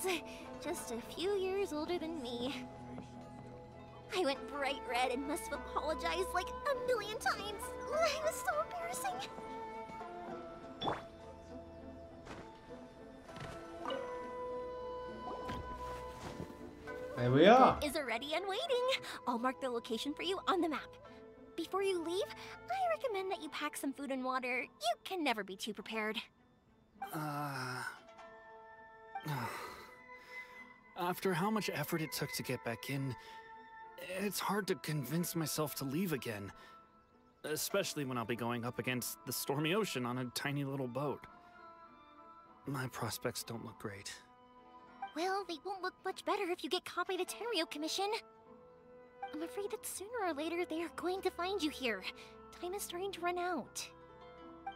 Just a few years older than me. I went bright red and must have apologized like a million times. It was so embarrassing. There we are. It is already and waiting. I'll mark the location for you on the map. Before you leave, I recommend that you pack some food and water. You can never be too prepared. Uh... After how much effort it took to get back in, it's hard to convince myself to leave again. Especially when I'll be going up against the stormy ocean on a tiny little boat. My prospects don't look great. Well, they won't look much better if you get caught by the Tenryo Commission. I'm afraid that sooner or later they are going to find you here. Time is starting to run out.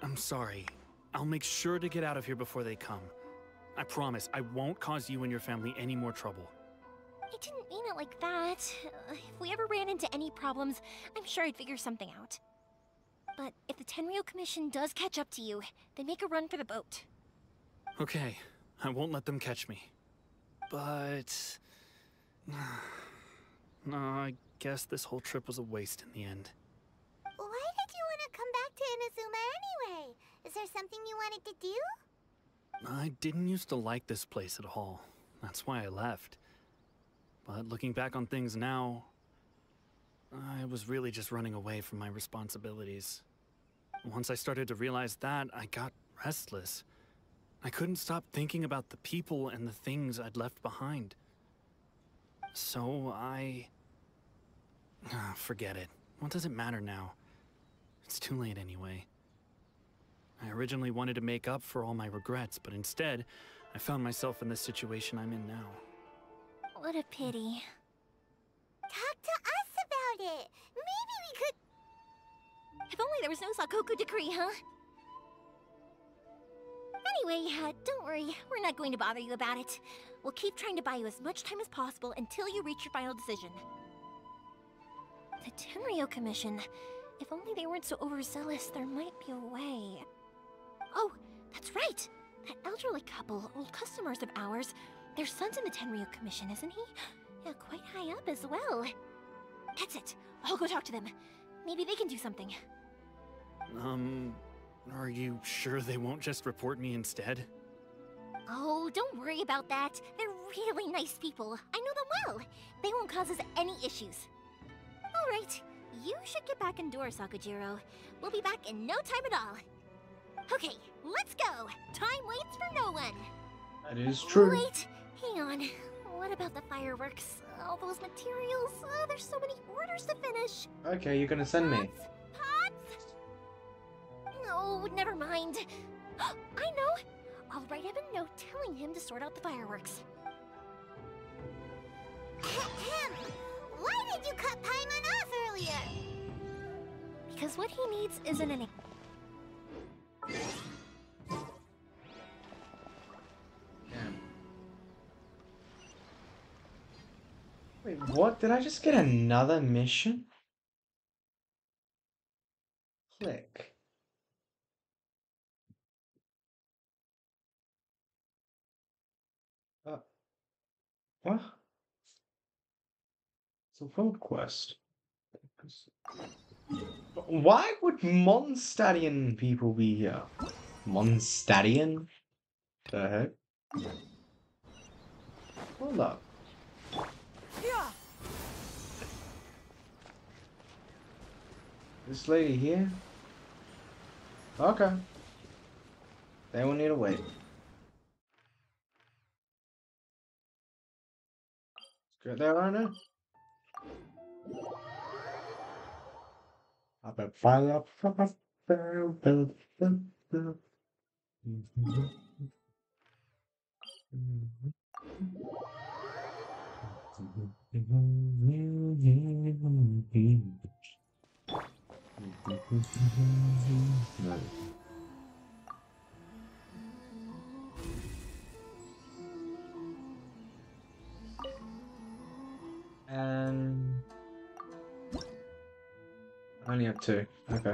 I'm sorry. I'll make sure to get out of here before they come. I promise I won't cause you and your family any more trouble. I didn't mean it like that. Uh, if we ever ran into any problems, I'm sure I'd figure something out. But if the Tenryo Commission does catch up to you, then make a run for the boat. Okay, I won't let them catch me. But... no, I guess this whole trip was a waste in the end. Why did you want to come back to Inazuma anyway? Is there something you wanted to do? I didn't used to like this place at all. That's why I left. But looking back on things now, I was really just running away from my responsibilities. Once I started to realize that, I got restless. I couldn't stop thinking about the people and the things I'd left behind. So I... Ah, forget it. What does it matter now? It's too late anyway. I originally wanted to make up for all my regrets, but instead, I found myself in the situation I'm in now. What a pity. Talk to us about it! Maybe we could... If only there was no Sakoku decree, huh? Anyway, uh, don't worry. We're not going to bother you about it. We'll keep trying to buy you as much time as possible until you reach your final decision. The Tenryo Commission... If only they weren't so overzealous, there might be a way. Oh, that's right! That elderly couple, old customers of ours, their son's in the Tenryo Commission, isn't he? Yeah, quite high up as well. That's it. I'll go talk to them. Maybe they can do something. Um, are you sure they won't just report me instead? Oh, don't worry about that. They're really nice people. I know them well. They won't cause us any issues. All right. You should get back indoors, Sakujiro. We'll be back in no time at all. Okay, let's go. Time waits for no one. That is true. Wait, hang on. What about the fireworks? All those materials? Oh, there's so many orders to finish. Okay, you're gonna send me. Pots? Pots? No, never mind. I know. I'll write him a note telling him to sort out the fireworks. Why did you cut Paimon off earlier? Because what he needs isn't an... Damn. Wait, what? Did I just get another mission? Click. Uh, what? It's a world quest. Why would Mondstadian people be here? Mondstadian? The heck? Hold up. Yeah. This lady here? Okay. They will need to wait. Let's get there right now. Up and fire up, up, up, up, up. And I only have two. Okay.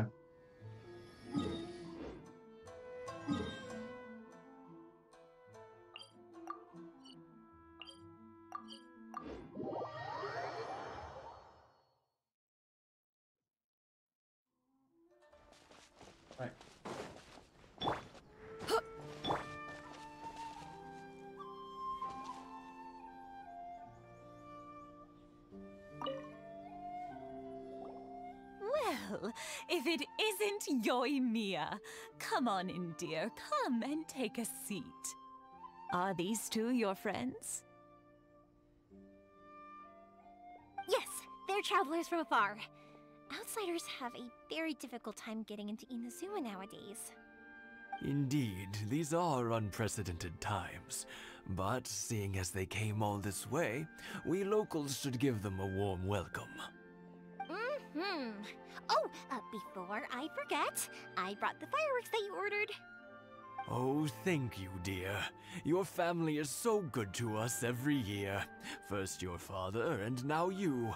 Right. If it isn't Yoimiya, come on in, dear. Come and take a seat. Are these two your friends? They're travelers from afar. Outsiders have a very difficult time getting into Inazuma nowadays. Indeed, these are unprecedented times. But seeing as they came all this way, we locals should give them a warm welcome. Mm-hmm. Oh, uh, before I forget, I brought the fireworks that you ordered. Oh, thank you, dear. Your family is so good to us every year. First your father, and now you.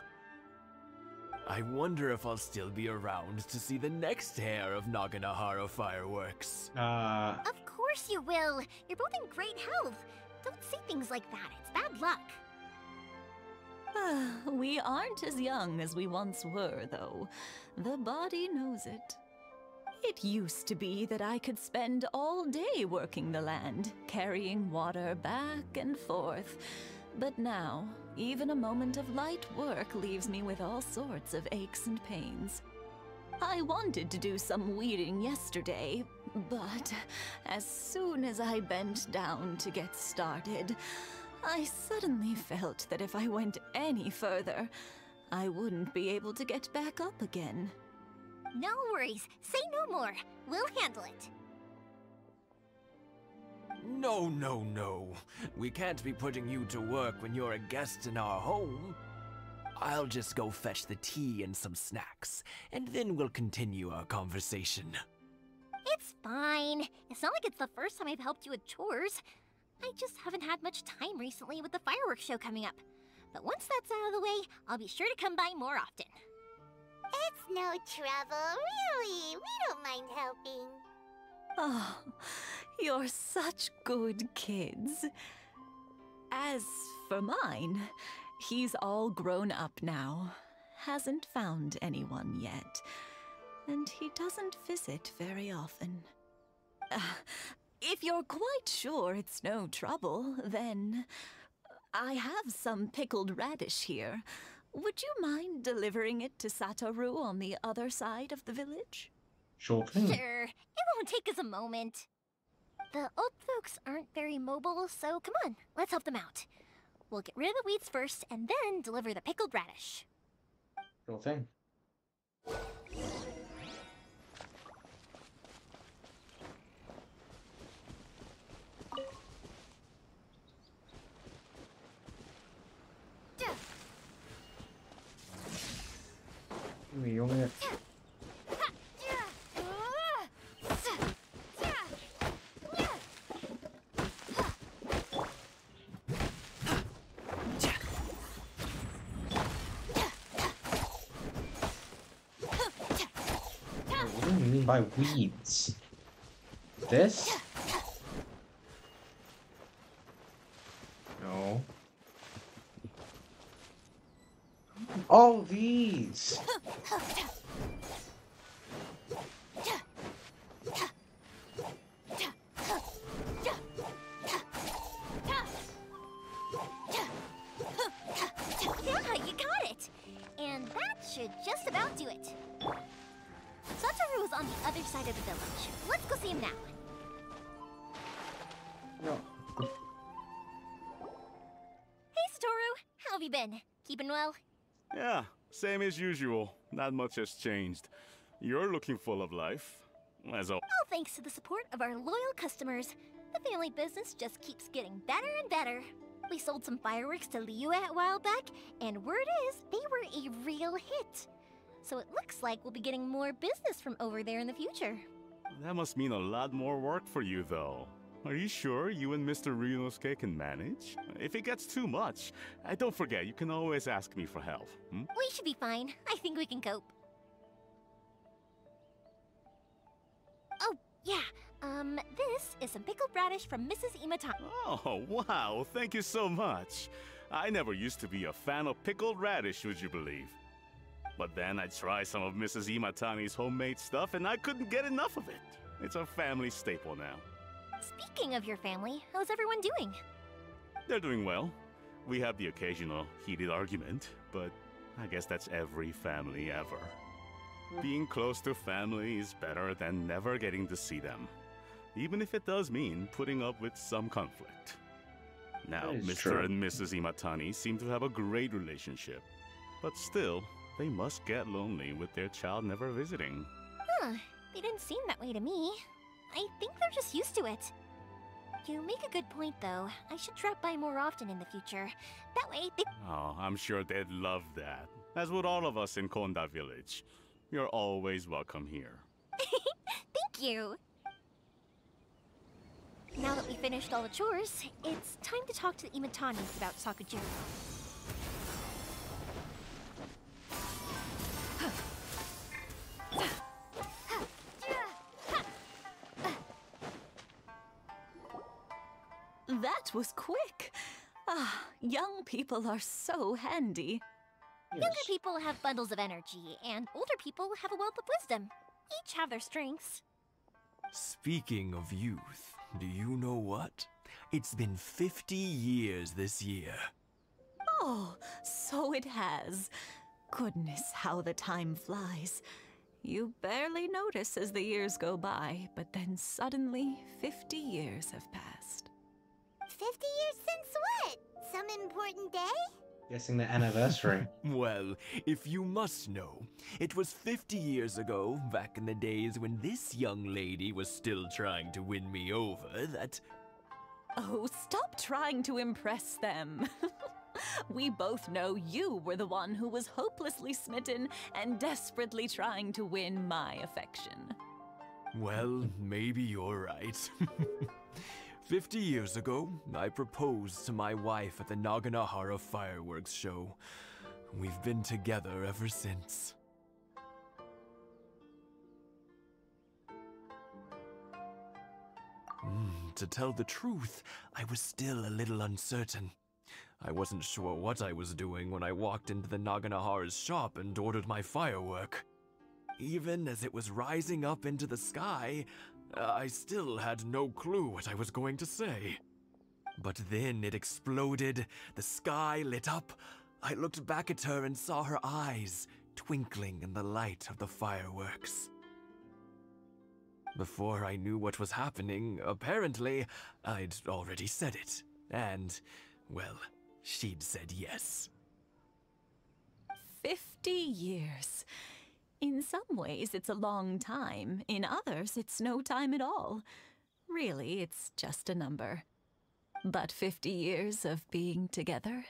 I wonder if I'll still be around to see the next heir of Naganohara Fireworks. Uh... Of course you will! You're both in great health! Don't say things like that, it's bad luck. We aren't as young as we once were, though. The body knows it. It used to be that I could spend all day working the land, carrying water back and forth. But now, even a moment of light work leaves me with all sorts of aches and pains. I wanted to do some weeding yesterday, but as soon as I bent down to get started, I suddenly felt that if I went any further, I wouldn't be able to get back up again. No worries. Say no more. We'll handle it. No, no, no. We can't be putting you to work when you're a guest in our home. I'll just go fetch the tea and some snacks, and then we'll continue our conversation. It's fine. It's not like it's the first time I've helped you with chores. I just haven't had much time recently with the fireworks show coming up. But once that's out of the way, I'll be sure to come by more often. It's no trouble, really. We don't mind helping. Oh, you're such good kids. As for mine, he's all grown up now. Hasn't found anyone yet. And he doesn't visit very often. Uh, If you're quite sure it's no trouble, then I have some pickled radish here. Would you mind delivering it to Satoru on the other side of the village? Sure thing. Sure. It won't take us a moment. The old folks aren't very mobile, so come on, let's help them out. We'll get rid of the weeds first and then deliver the pickled radish. Sure thing. We only have... What do you mean by weeds? This? No. All these! Same as usual. Not much has changed. You're looking full of life, as always. All thanks to the support of our loyal customers. The family business just keeps getting better and better. We sold some fireworks to Liyue a while back, and word is they were a real hit. So it looks like we'll be getting more business from over there in the future. That must mean a lot more work for you, though. Are you sure you and Mister Ryunosuke can manage? If it gets too much, I don't forget, you can always ask me for help. Hmm? We should be fine. I think we can cope. Oh, yeah. Um, this is some pickled radish from Missus Imatani. Oh, wow. Thank you so much. I never used to be a fan of pickled radish, would you believe? But then I tried some of Missus Imatani's homemade stuff, and I couldn't get enough of it. It's a family staple now. Speaking of your family, how's everyone doing? They're doing well. We have the occasional heated argument, but I guess that's every family ever. Being close to family is better than never getting to see them, even if it does mean putting up with some conflict. Now, Mister and Missus Imatani seem to have a great relationship. But still, they must get lonely with their child never visiting. Huh, they didn't seem that way to me. I think they're just used to it. You make a good point, though. I should drop by more often in the future. That way they... Oh, I'm sure they'd love that. As would all of us in Konda Village. You're always welcome here. Thank you! Now that we finished all the chores, it's time to talk to the Imatanis about Sakujiro. That was quick! Ah, young people are so handy. Yes. Younger people have bundles of energy, and older people have a wealth of wisdom. Each have their strengths. Speaking of youth, do you know what? It's been fifty years this year. Oh, so it has. Goodness, how the time flies. You barely notice as the years go by, but then suddenly fifty years have passed. fifty years since what? Some important day? Guessing the anniversary. Well, if you must know, it was fifty years ago, back in the days when this young lady was still trying to win me over, that... Oh, stop trying to impress them. We both know you were the one who was hopelessly smitten and desperately trying to win my affection. Well, maybe you're right. Fifty years ago, I proposed to my wife at the Naganohara Fireworks Show. We've been together ever since. Mm, to tell the truth, I was still a little uncertain. I wasn't sure what I was doing when I walked into the Naganohara's shop and ordered my firework. Even as it was rising up into the sky, I still had no clue what I was going to say. But then it exploded, the sky lit up. I looked back at her and saw her eyes twinkling in the light of the fireworks. Before I knew what was happening, apparently, I'd already said it. And, well, she'd said yes. Fifty years. In some ways, it's a long time. In others, it's no time at all. Really, it's just a number. But fifty years of being together,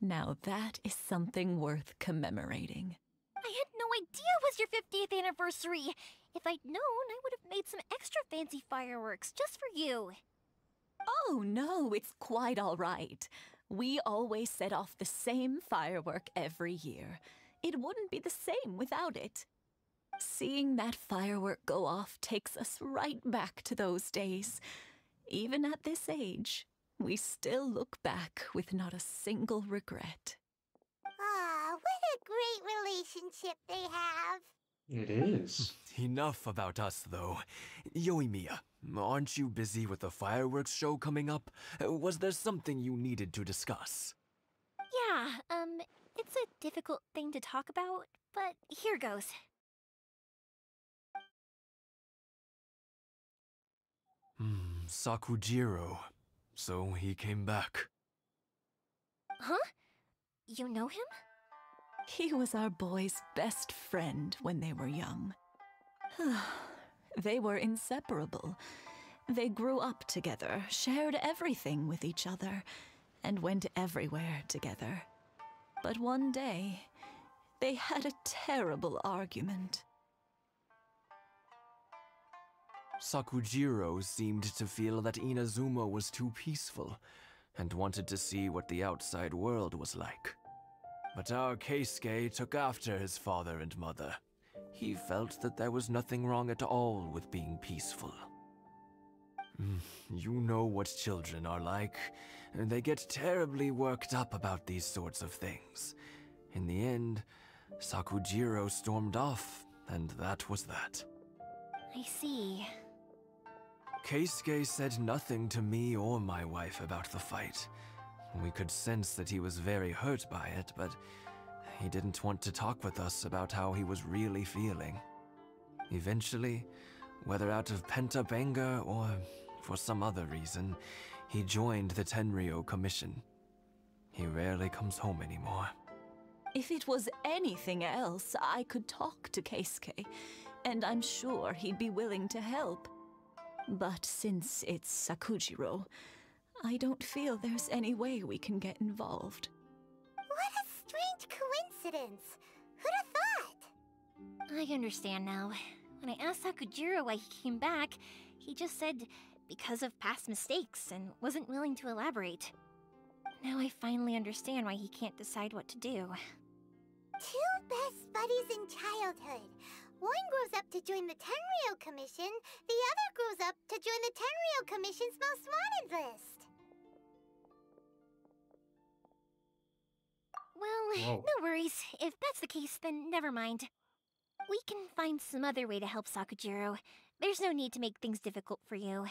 now that is something worth commemorating. I had no idea it was your fiftieth anniversary. If I'd known, I would have made some extra fancy fireworks just for you. Oh, no, it's quite all right. We always set off the same firework every year. It wouldn't be the same without it. Seeing that firework go off takes us right back to those days. Even at this age, we still look back with not a single regret. Ah, what a great relationship they have. It is. Enough about us, though. Yoimiya, aren't you busy with the fireworks show coming up? Was there something you needed to discuss? Yeah, um... it's a difficult thing to talk about, but here goes. Hmm, Sakujiro. So he came back. Huh? You know him? He was our boy's best friend when they were young. They were inseparable. They grew up together, shared everything with each other, and went everywhere together. But one day, they had a terrible argument. Sakujiro seemed to feel that Inazuma was too peaceful, and wanted to see what the outside world was like. But our Keisuke took after his father and mother. He felt that there was nothing wrong at all with being peaceful. You know what children are like. They get terribly worked up about these sorts of things. In the end, Sakujiro stormed off, and that was that. I see. Keisuke said nothing to me or my wife about the fight. We could sense that he was very hurt by it, but he didn't want to talk with us about how he was really feeling. Eventually, whether out of pent-up anger or for some other reason, he joined the Tenryo Commission. He rarely comes home anymore. If it was anything else, I could talk to Keisuke, and I'm sure he'd be willing to help. But since it's Sakujiro, I don't feel there's any way we can get involved. What a strange coincidence! Who'd have thought? I understand now. When I asked Sakujiro why he came back, he just said because of past mistakes and wasn't willing to elaborate. Now I finally understand why he can't decide what to do. Two best buddies in childhood. One grows up to join the Tenryo Commission, the other grows up to join the Tenryo Commission's most wanted list. Well, Whoa. No worries. If that's the case, then never mind. We can find some other way to help Sakujiro. There's no need to make things difficult for you.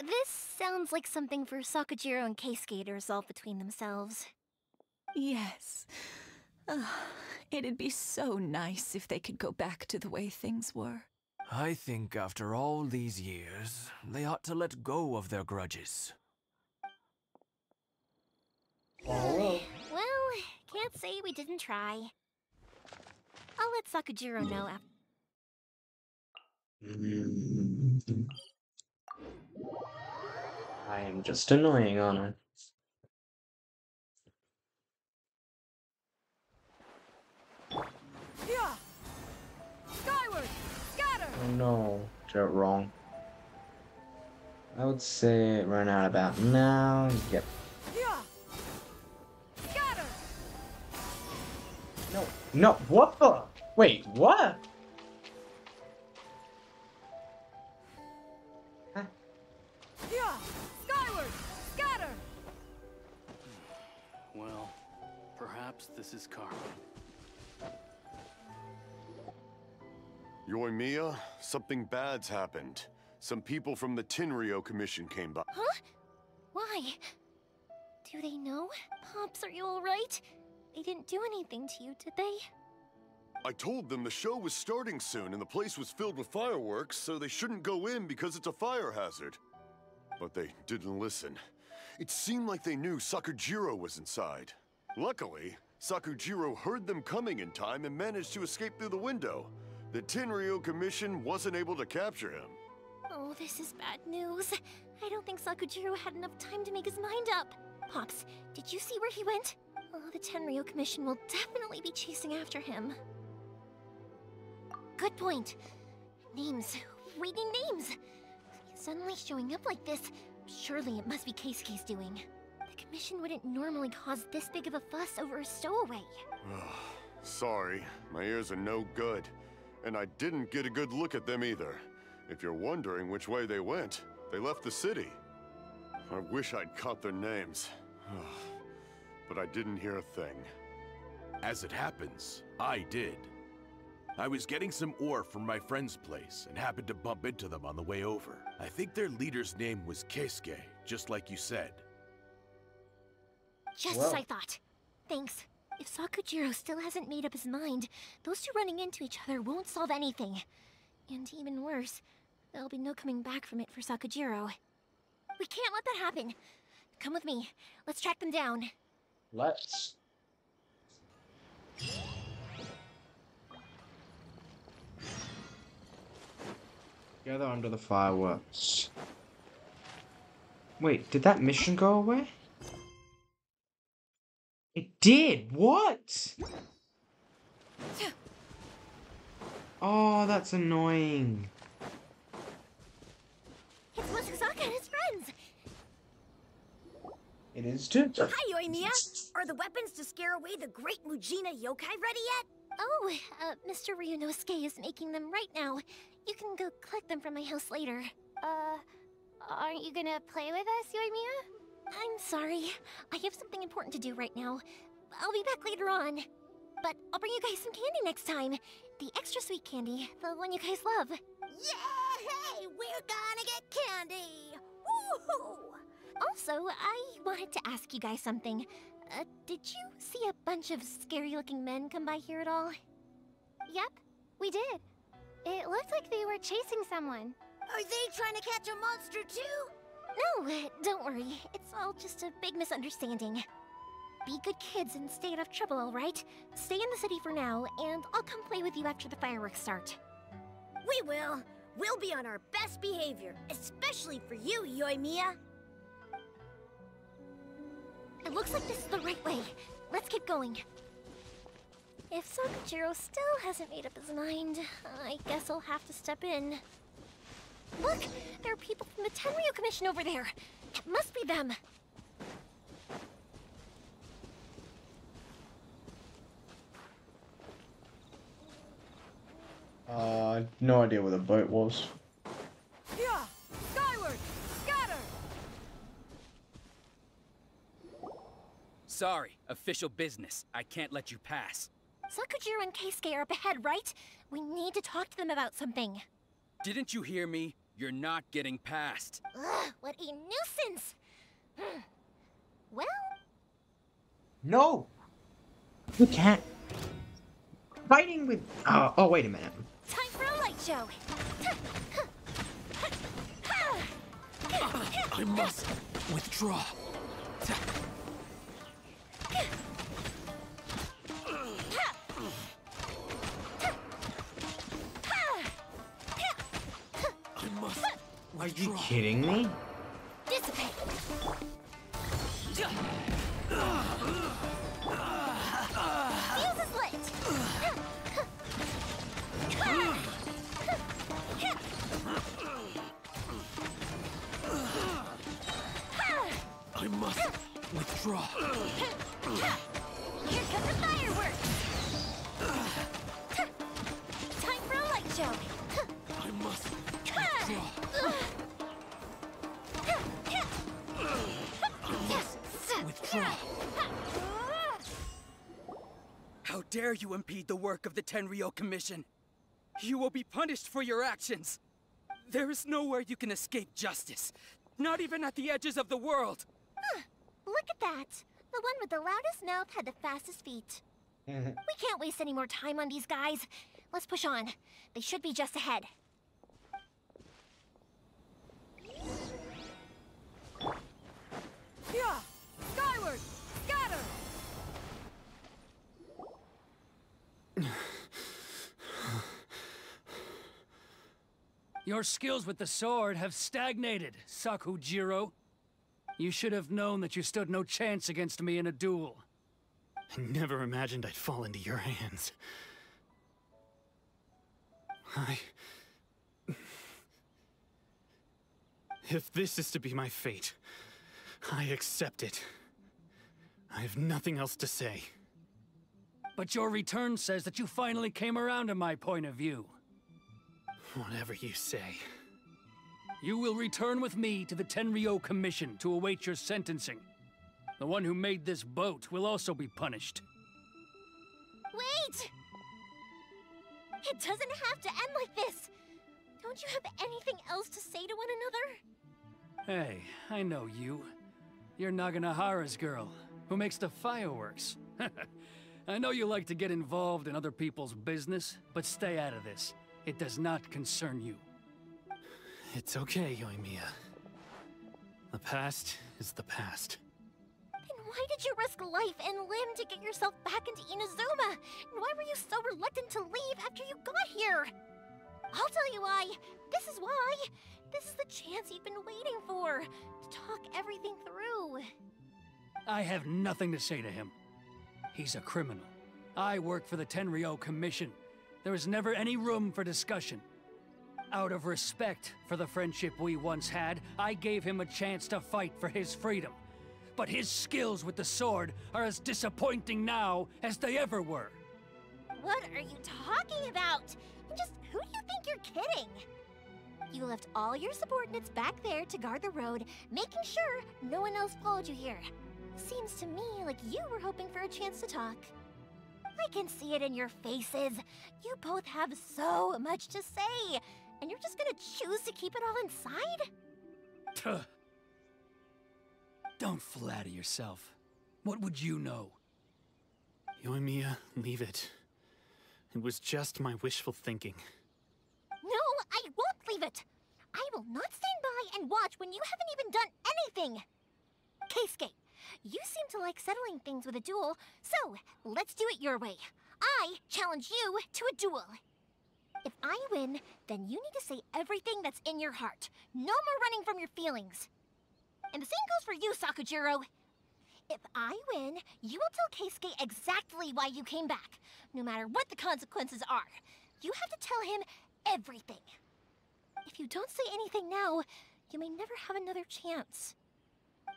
This sounds like something for Sakujiro and Keisuke to resolve between themselves. Yes. Oh, it'd be so nice if they could go back to the way things were. I think after all these years, they ought to let go of their grudges. Oh. Well, can't say we didn't try. I'll let Sakujiro know after. I am just annoying, aren't I? Yeah. Skyward, scatter. Oh no, did it wrong. I would say run out about now. Yep. Yeah. Scatter. No. No. What the? Wait. What? Huh? Yeah. Skyward, scatter. Well, perhaps this is karma. Yoimiya, something bad's happened. Some people from the Tenryo Commission came by. Huh? Why? Do they know? Pops, are you alright? They didn't do anything to you, did they? I told them the show was starting soon and the place was filled with fireworks, so they shouldn't go in because it's a fire hazard. But they didn't listen. It seemed like they knew Sakujiro was inside. Luckily, Sakujiro heard them coming in time and managed to escape through the window. The Tenryo Commission wasn't able to capture him. Oh, this is bad news. I don't think Sakujiro had enough time to make his mind up. Pops, did you see where he went? Oh, the Tenryo Commission will definitely be chasing after him. Good point. Names. We need names. He's suddenly showing up like this. Surely it must be Keisuke's doing. The Commission wouldn't normally cause this big of a fuss over a stowaway. Sorry, my ears are no good. And I didn't get a good look at them either. If you're wondering which way they went, they left the city. I wish I'd caught their names. But I didn't hear a thing. As it happens, I did. I was getting some ore from my friend's place and happened to bump into them on the way over. I think their leader's name was Keisuke, just like you said. Just Whoa. As I thought. Thanks. If Sakujiro still hasn't made up his mind, those two running into each other won't solve anything. And even worse, there'll be no coming back from it for Sakujiro. We can't let that happen. Come with me. Let's track them down. Let's. Gather under the fireworks. Wait, did that mission go away? It did! What? Oh, that's annoying. It's Matsuzaka and his friends! It is too. Hi, Yoimiya! Are the weapons to scare away the Great Mujina Yokai ready yet? Oh, uh, Mister Ryunosuke is making them right now. You can go collect them from my house later. Uh, aren't you gonna play with us, Yoimiya? I'm sorry. I have something important to do right now. I'll be back later on. But I'll bring you guys some candy next time. The extra sweet candy, the one you guys love. Yay! We're gonna get candy! Woohoo! Also, I wanted to ask you guys something. Uh, did you see a bunch of scary-looking men come by here at all? Yep, we did. It looked like they were chasing someone. Are they trying to catch a monster too? No, don't worry. It's all just a big misunderstanding. Be good kids and stay out of trouble, alright? Stay in the city for now, and I'll come play with you after the fireworks start. We will! We'll be on our best behavior, especially for you, Yoimiya! It looks like this is the right way. Let's keep going. If Sakujiro still hasn't made up his mind, I guess I'll have to step in. Look! There are people from the Tenryo Commission over there! It must be them! Uh, no idea where the boat was. Yeah! Skyward! Scatter! Sorry, official business. I can't let you pass. Sakujiro and Keisuke are up ahead, right? We need to talk to them about something. Didn't you hear me? You're not getting past. Ugh, what a nuisance! Well... No! You can't. Fighting with... Uh, oh, wait a minute. Time for a light show! I must withdraw. Are you kidding me? Dissipate. Fuse is lit. I must withdraw. Here comes the fireworks. Time for a light show. I must withdraw. How dare you impede the work of the Tenryo Commission? You will be punished for your actions. There is nowhere you can escape justice, not even at the edges of the world. Huh, look at that. The one with the loudest mouth had the fastest feet. We can't waste any more time on these guys. Let's push on. They should be just ahead. Yeah! Skyward! Scatter! Your skills with the sword have stagnated, Sakujiro. You should have known that you stood no chance against me in a duel. I never imagined I'd fall into your hands. I... If this is to be my fate... I accept it. I have nothing else to say. But your return says that you finally came around to my point of view. Whatever you say. You will return with me to the Tenryo Commission to await your sentencing. The one who made this boat will also be punished. Wait! It doesn't have to end like this! Don't you have anything else to say to one another? Hey, I know you. You're Naganohara's girl, who makes the fireworks. I know you like to get involved in other people's business, but stay out of this. It does not concern you. It's okay, Yoimiya. The past is the past. Then why did you risk life and limb to get yourself back into Inazuma? And why were you so reluctant to leave after you got here? I'll tell you why. This is why. This is the chance you've been waiting for, to talk everything through. I have nothing to say to him. He's a criminal. I work for the Tenryo Commission. There is never any room for discussion. Out of respect for the friendship we once had, I gave him a chance to fight for his freedom. But his skills with the sword are as disappointing now as they ever were. What are you talking about? And just who do you think you're kidding? You left all your subordinates back there to guard the road, making sure no one else followed you here. Seems to me like you were hoping for a chance to talk. I can see it in your faces. You both have so much to say, and you're just gonna choose to keep it all inside? Tuh. Don't flatter yourself. What would you know? Yoimiya, leave it. It was just my wishful thinking. No, I won't leave it! I will not stand by and watch when you haven't even done anything! Keisuke, You seem to like settling things with a duel, so let's do it your way. I challenge you to a duel. If I win, then you need to say everything that's in your heart. No more running from your feelings. And the same goes for you, Sakujiro. If I win, you will tell Keisuke exactly why you came back, no matter what the consequences are. You have to tell him everything. If you don't say anything now, you may never have another chance.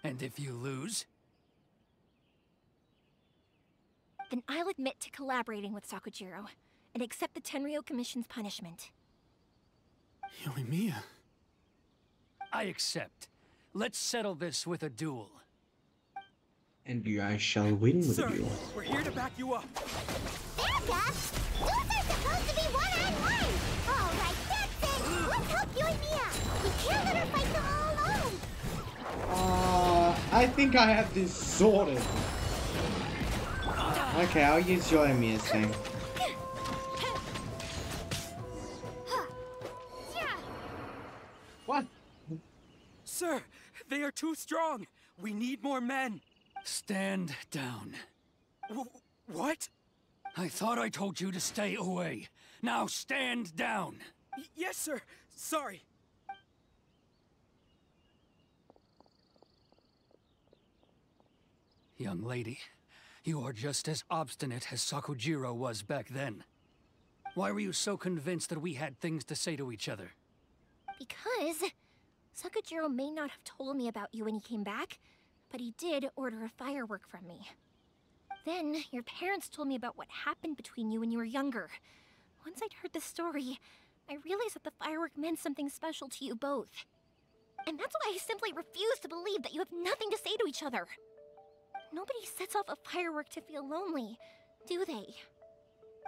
And if you lose? Then I'll admit to collaborating with Sakujiro and accept the Tenryo Commission's punishment. Yoimiya. I accept. Let's settle this with a duel. And you guys shall win with Sir, a duel. We're here to back you up. Erica! Duels are supposed to be one-on-one! Alright, that's it! Let's help Yoimiya! We can't let her fight them all alone! Uh, I think I have this sorted. Okay, I'll use Yoimiya's thing. What? Sir, they are too strong. We need more men. Stand down. W what? I thought I told you to stay away. Now stand down. Y yes, sir. Sorry. Young lady, you are just as obstinate as Sakujiro was back then. Why were you so convinced that we had things to say to each other? Because Sakujiro may not have told me about you when he came back, but he did order a firework from me. Then your parents told me about what happened between you when you were younger. Once I'd heard the story, I realized that the firework meant something special to you both. And that's why I simply refuse to believe that you have nothing to say to each other. Nobody sets off a firework to feel lonely, do they?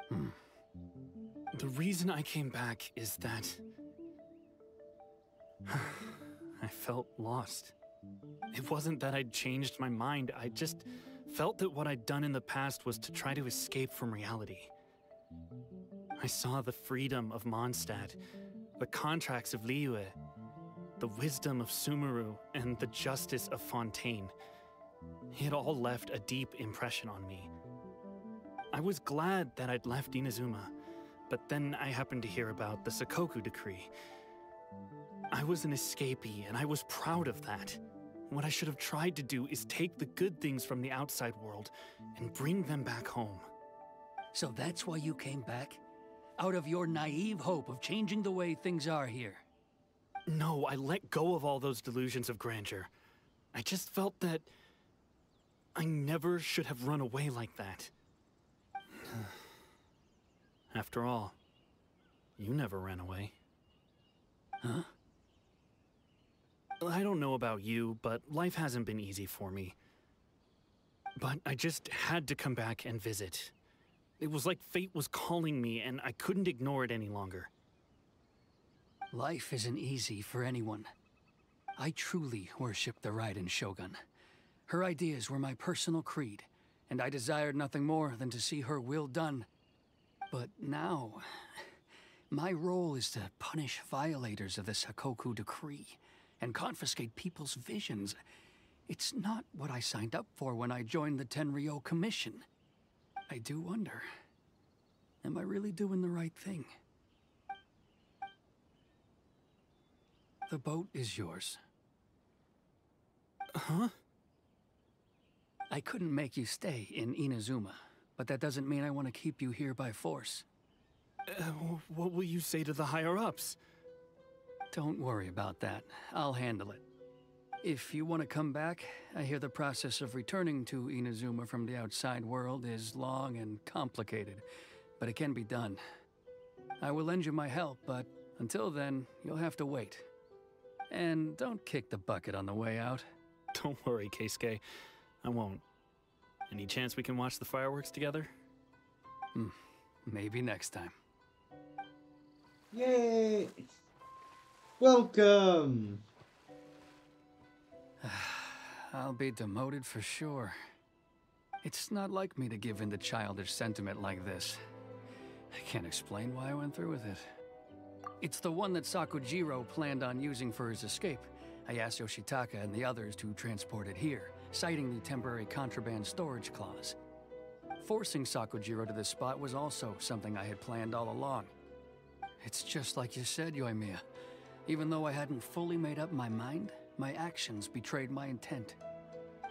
Hmm. The reason I came back is that I felt lost. It wasn't that I'd changed my mind, I just felt that what I'd done in the past was to try to escape from reality. I saw the freedom of Mondstadt, the contracts of Liyue, the wisdom of Sumeru, and the justice of Fontaine. It all left a deep impression on me. I was glad that I'd left Inazuma, but then I happened to hear about the Sakoku decree. I was an escapee, and I was proud of that. What I should have tried to do is take the good things from the outside world and bring them back home. So that's why you came back? Out of your naive hope of changing the way things are here? No, I let go of all those delusions of grandeur. I just felt that I never should have run away like that. After all, you never ran away. Huh? I don't know about you, but life hasn't been easy for me. But I just had to come back and visit. It was like fate was calling me, and I couldn't ignore it any longer. Life isn't easy for anyone. I truly worship the Raiden Shogun. Her ideas were my personal creed, and I desired nothing more than to see her will done. But now, my role is to punish violators of the Sakoku decree and confiscate people's visions. It's not what I signed up for when I joined the Tenryo Commission. I do wonder, am I really doing the right thing? The boat is yours. Huh? I couldn't make you stay in Inazuma, but that doesn't mean I want to keep you here by force. Uh, what will you say to the higher-ups? Don't worry about that. I'll handle it. If you want to come back, I hear the process of returning to Inazuma from the outside world is long and complicated, but it can be done. I will lend you my help, but until then, you'll have to wait. And don't kick the bucket on the way out. Don't worry, Keisuke. I won't. Any chance we can watch the fireworks together? Hmm. Maybe next time. Yay! Welcome! I'll be demoted for sure. It's not like me to give in to childish sentiment like this. I can't explain why I went through with it. It's the one that Sakujiro planned on using for his escape. I asked Yoshitaka and the others to transport it here, citing the temporary contraband storage clause. Forcing Sakujiro to this spot was also something I had planned all along. It's just like you said, Yoimiya. Even though I hadn't fully made up my mind, my actions betrayed my intent.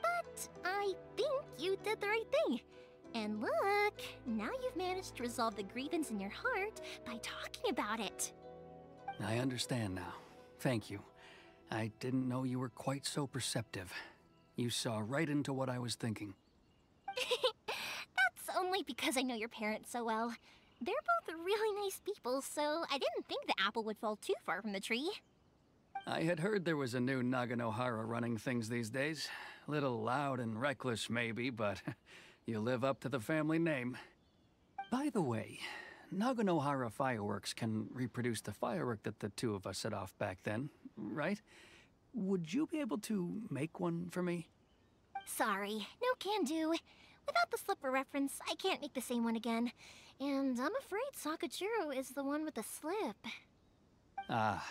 But I think you did the right thing. And look, now you've managed to resolve the grievance in your heart by talking about it. I understand now. Thank you. I didn't know you were quite so perceptive. You saw right into what I was thinking. That's only because I know your parents so well. They're both really nice people, so I didn't think the apple would fall too far from the tree. I had heard there was a new Naganohara running things these days. A little loud and reckless, maybe, but you live up to the family name. By the way, Naganohara Fireworks can reproduce the firework that the two of us set off back then, right? Would you be able to make one for me? Sorry, no can do. Without the slipper reference, I can't make the same one again. And I'm afraid Sakujiro is the one with the slip. Ah,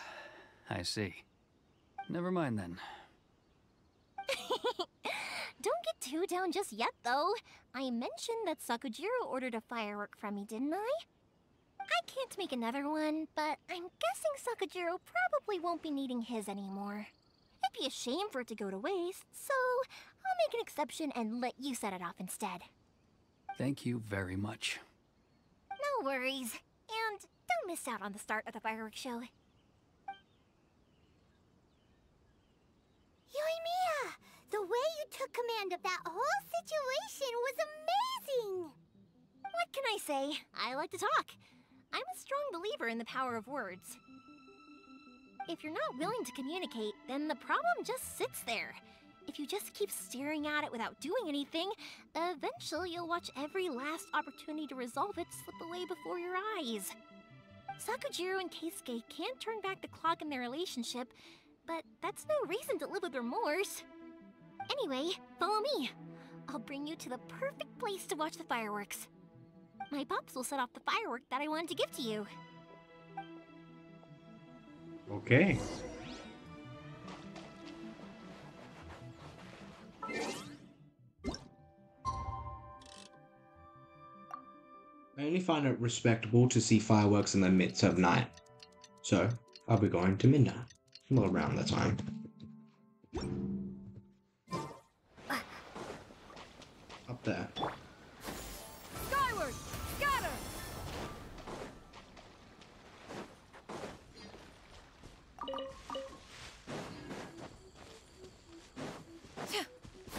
I see. Never mind then. Don't get too down just yet, though. I mentioned that Sakujiro ordered a firework from me, didn't I? I can't make another one, but I'm guessing Sakujiro probably won't be needing his anymore. It'd be a shame for it to go to waste, so I'll make an exception and let you set it off instead. Thank you very much. No worries. And don't miss out on the start of the fireworks show. Yoimiya! The way you took command of that whole situation was amazing! What can I say? I like to talk. I'm a strong believer in the power of words. If you're not willing to communicate, then the problem just sits there. If you just keep staring at it without doing anything, eventually you'll watch every last opportunity to resolve it slip away before your eyes. Sakujiro and Keisuke can't turn back the clock in their relationship, but that's no reason to live with remorse. Anyway, follow me. I'll bring you to the perfect place to watch the fireworks. My pops will set off the firework that I wanted to give to you. Okay. I only find it respectable to see fireworks in the midst of night. So, I'll be going to midnight. Well, around that time. Up there. Skyward! Scatter!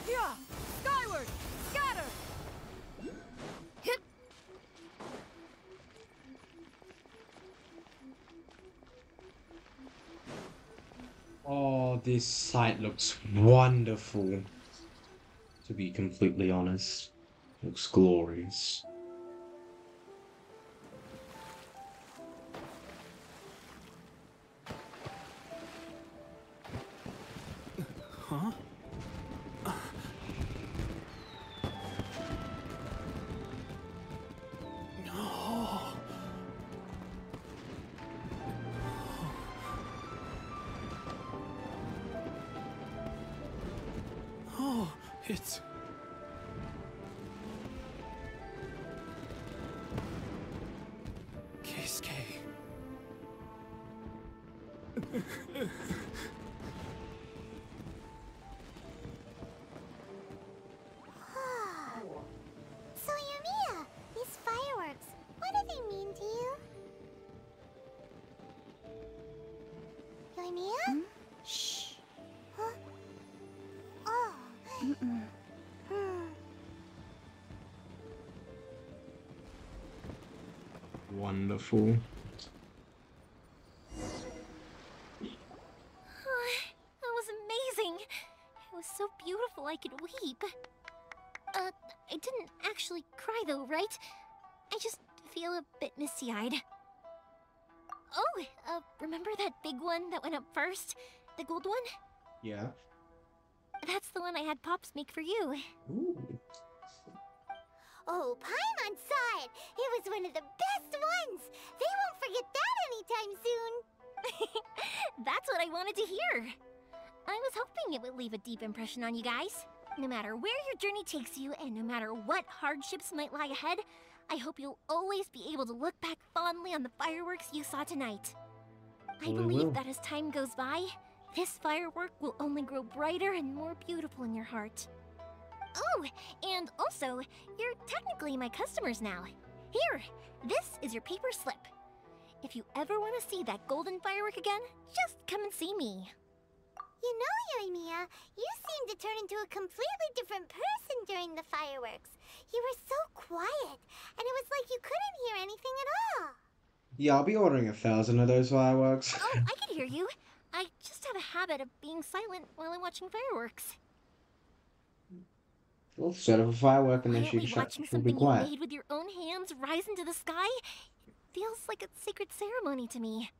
Yeah! Skyward! Scatter! Hit! Oh, this site looks wonderful. To be completely honest, it looks glorious. Huh? It's... Keisuke. So Yoimiya, these fireworks, what do they mean to you? Yoimiya? Hmm? Shh. Huh? Oh. Mm-mm. Hmm. Wonderful. Oh, that was amazing. It was so beautiful I could weep. Uh, I didn't actually cry though, right? I just feel a bit misty-eyed. Oh, uh, remember that big one that went up first? The gold one? Yeah. That's the one I had Pops make for you. Ooh. Oh, Paimon saw it! It was one of the best ones! They won't forget that anytime soon! That's what I wanted to hear! I was hoping it would leave a deep impression on you guys. No matter where your journey takes you, and no matter what hardships might lie ahead, I hope you'll always be able to look back fondly on the fireworks you saw tonight. I believe that as time goes by, this firework will only grow brighter and more beautiful in your heart. Oh, and also, you're technically my customers now. Here, this is your paper slip. If you ever want to see that golden firework again, just come and see me. You know, Yoimiya, you seemed to turn into a completely different person during the fireworks. You were so quiet, and it was like you couldn't hear anything at all. Yeah, I'll be ordering a thousand of those fireworks. Oh, I can hear you. I just have a habit of being silent while I'm watching fireworks. Well, set up a firework and then she will be quiet. You made with your own hands rise into the sky? It feels like a sacred ceremony to me.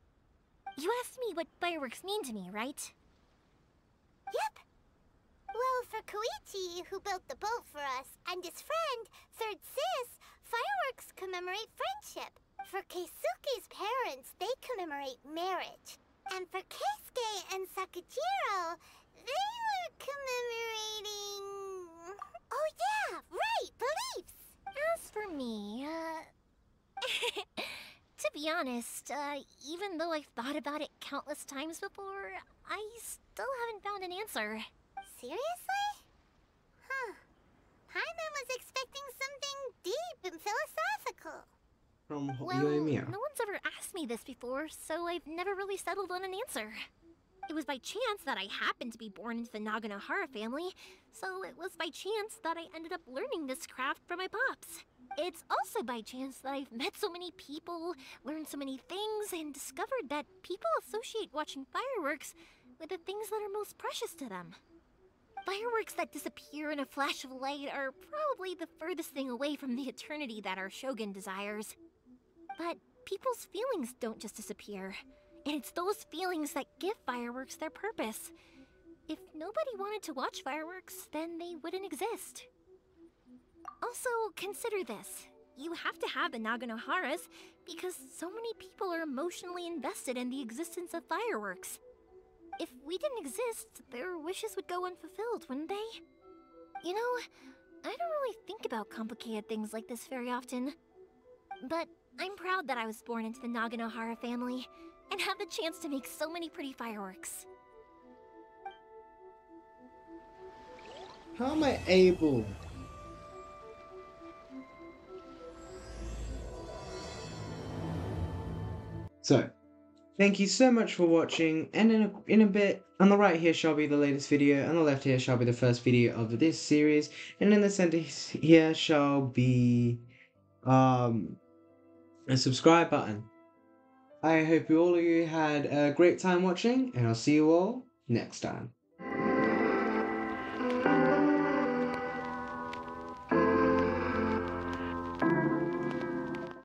You asked me what fireworks mean to me, right? Yep. Well, for Koichi, who built the boat for us, and his friend, Third Sis, fireworks commemorate friendship. For Keisuke's parents, they commemorate marriage. And for Keisuke and Sakujiro, they were commemorating... Oh yeah, right, beliefs! As for me, uh... to be honest, uh, even though I've thought about it countless times before, I still haven't found an answer. Seriously? Huh. Paimon was expecting something deep and philosophical. From well, Yoimiya. No one's ever asked me this before, so I've never really settled on an answer. It was by chance that I happened to be born into the Naganohara family, so it was by chance that I ended up learning this craft from my pops. It's also by chance that I've met so many people, learned so many things, and discovered that people associate watching fireworks with the things that are most precious to them. Fireworks that disappear in a flash of light are probably the furthest thing away from the eternity that our Shogun desires. But people's feelings don't just disappear. And it's those feelings that give fireworks their purpose. If nobody wanted to watch fireworks, then they wouldn't exist. Also, consider this. You have to have the Naganoharas because so many people are emotionally invested in the existence of fireworks. If we didn't exist, their wishes would go unfulfilled, wouldn't they? You know, I don't really think about complicated things like this very often. But I'm proud that I was born into the Naganohara family, and have the chance to make so many pretty fireworks. How am I able? So, thank you so much for watching, and in a, in a bit, on the right here shall be the latest video, on the left here shall be the first video of this series, and in the center here shall be um, a subscribe button. I hope you all of you had a great time watching, and I'll see you all next time.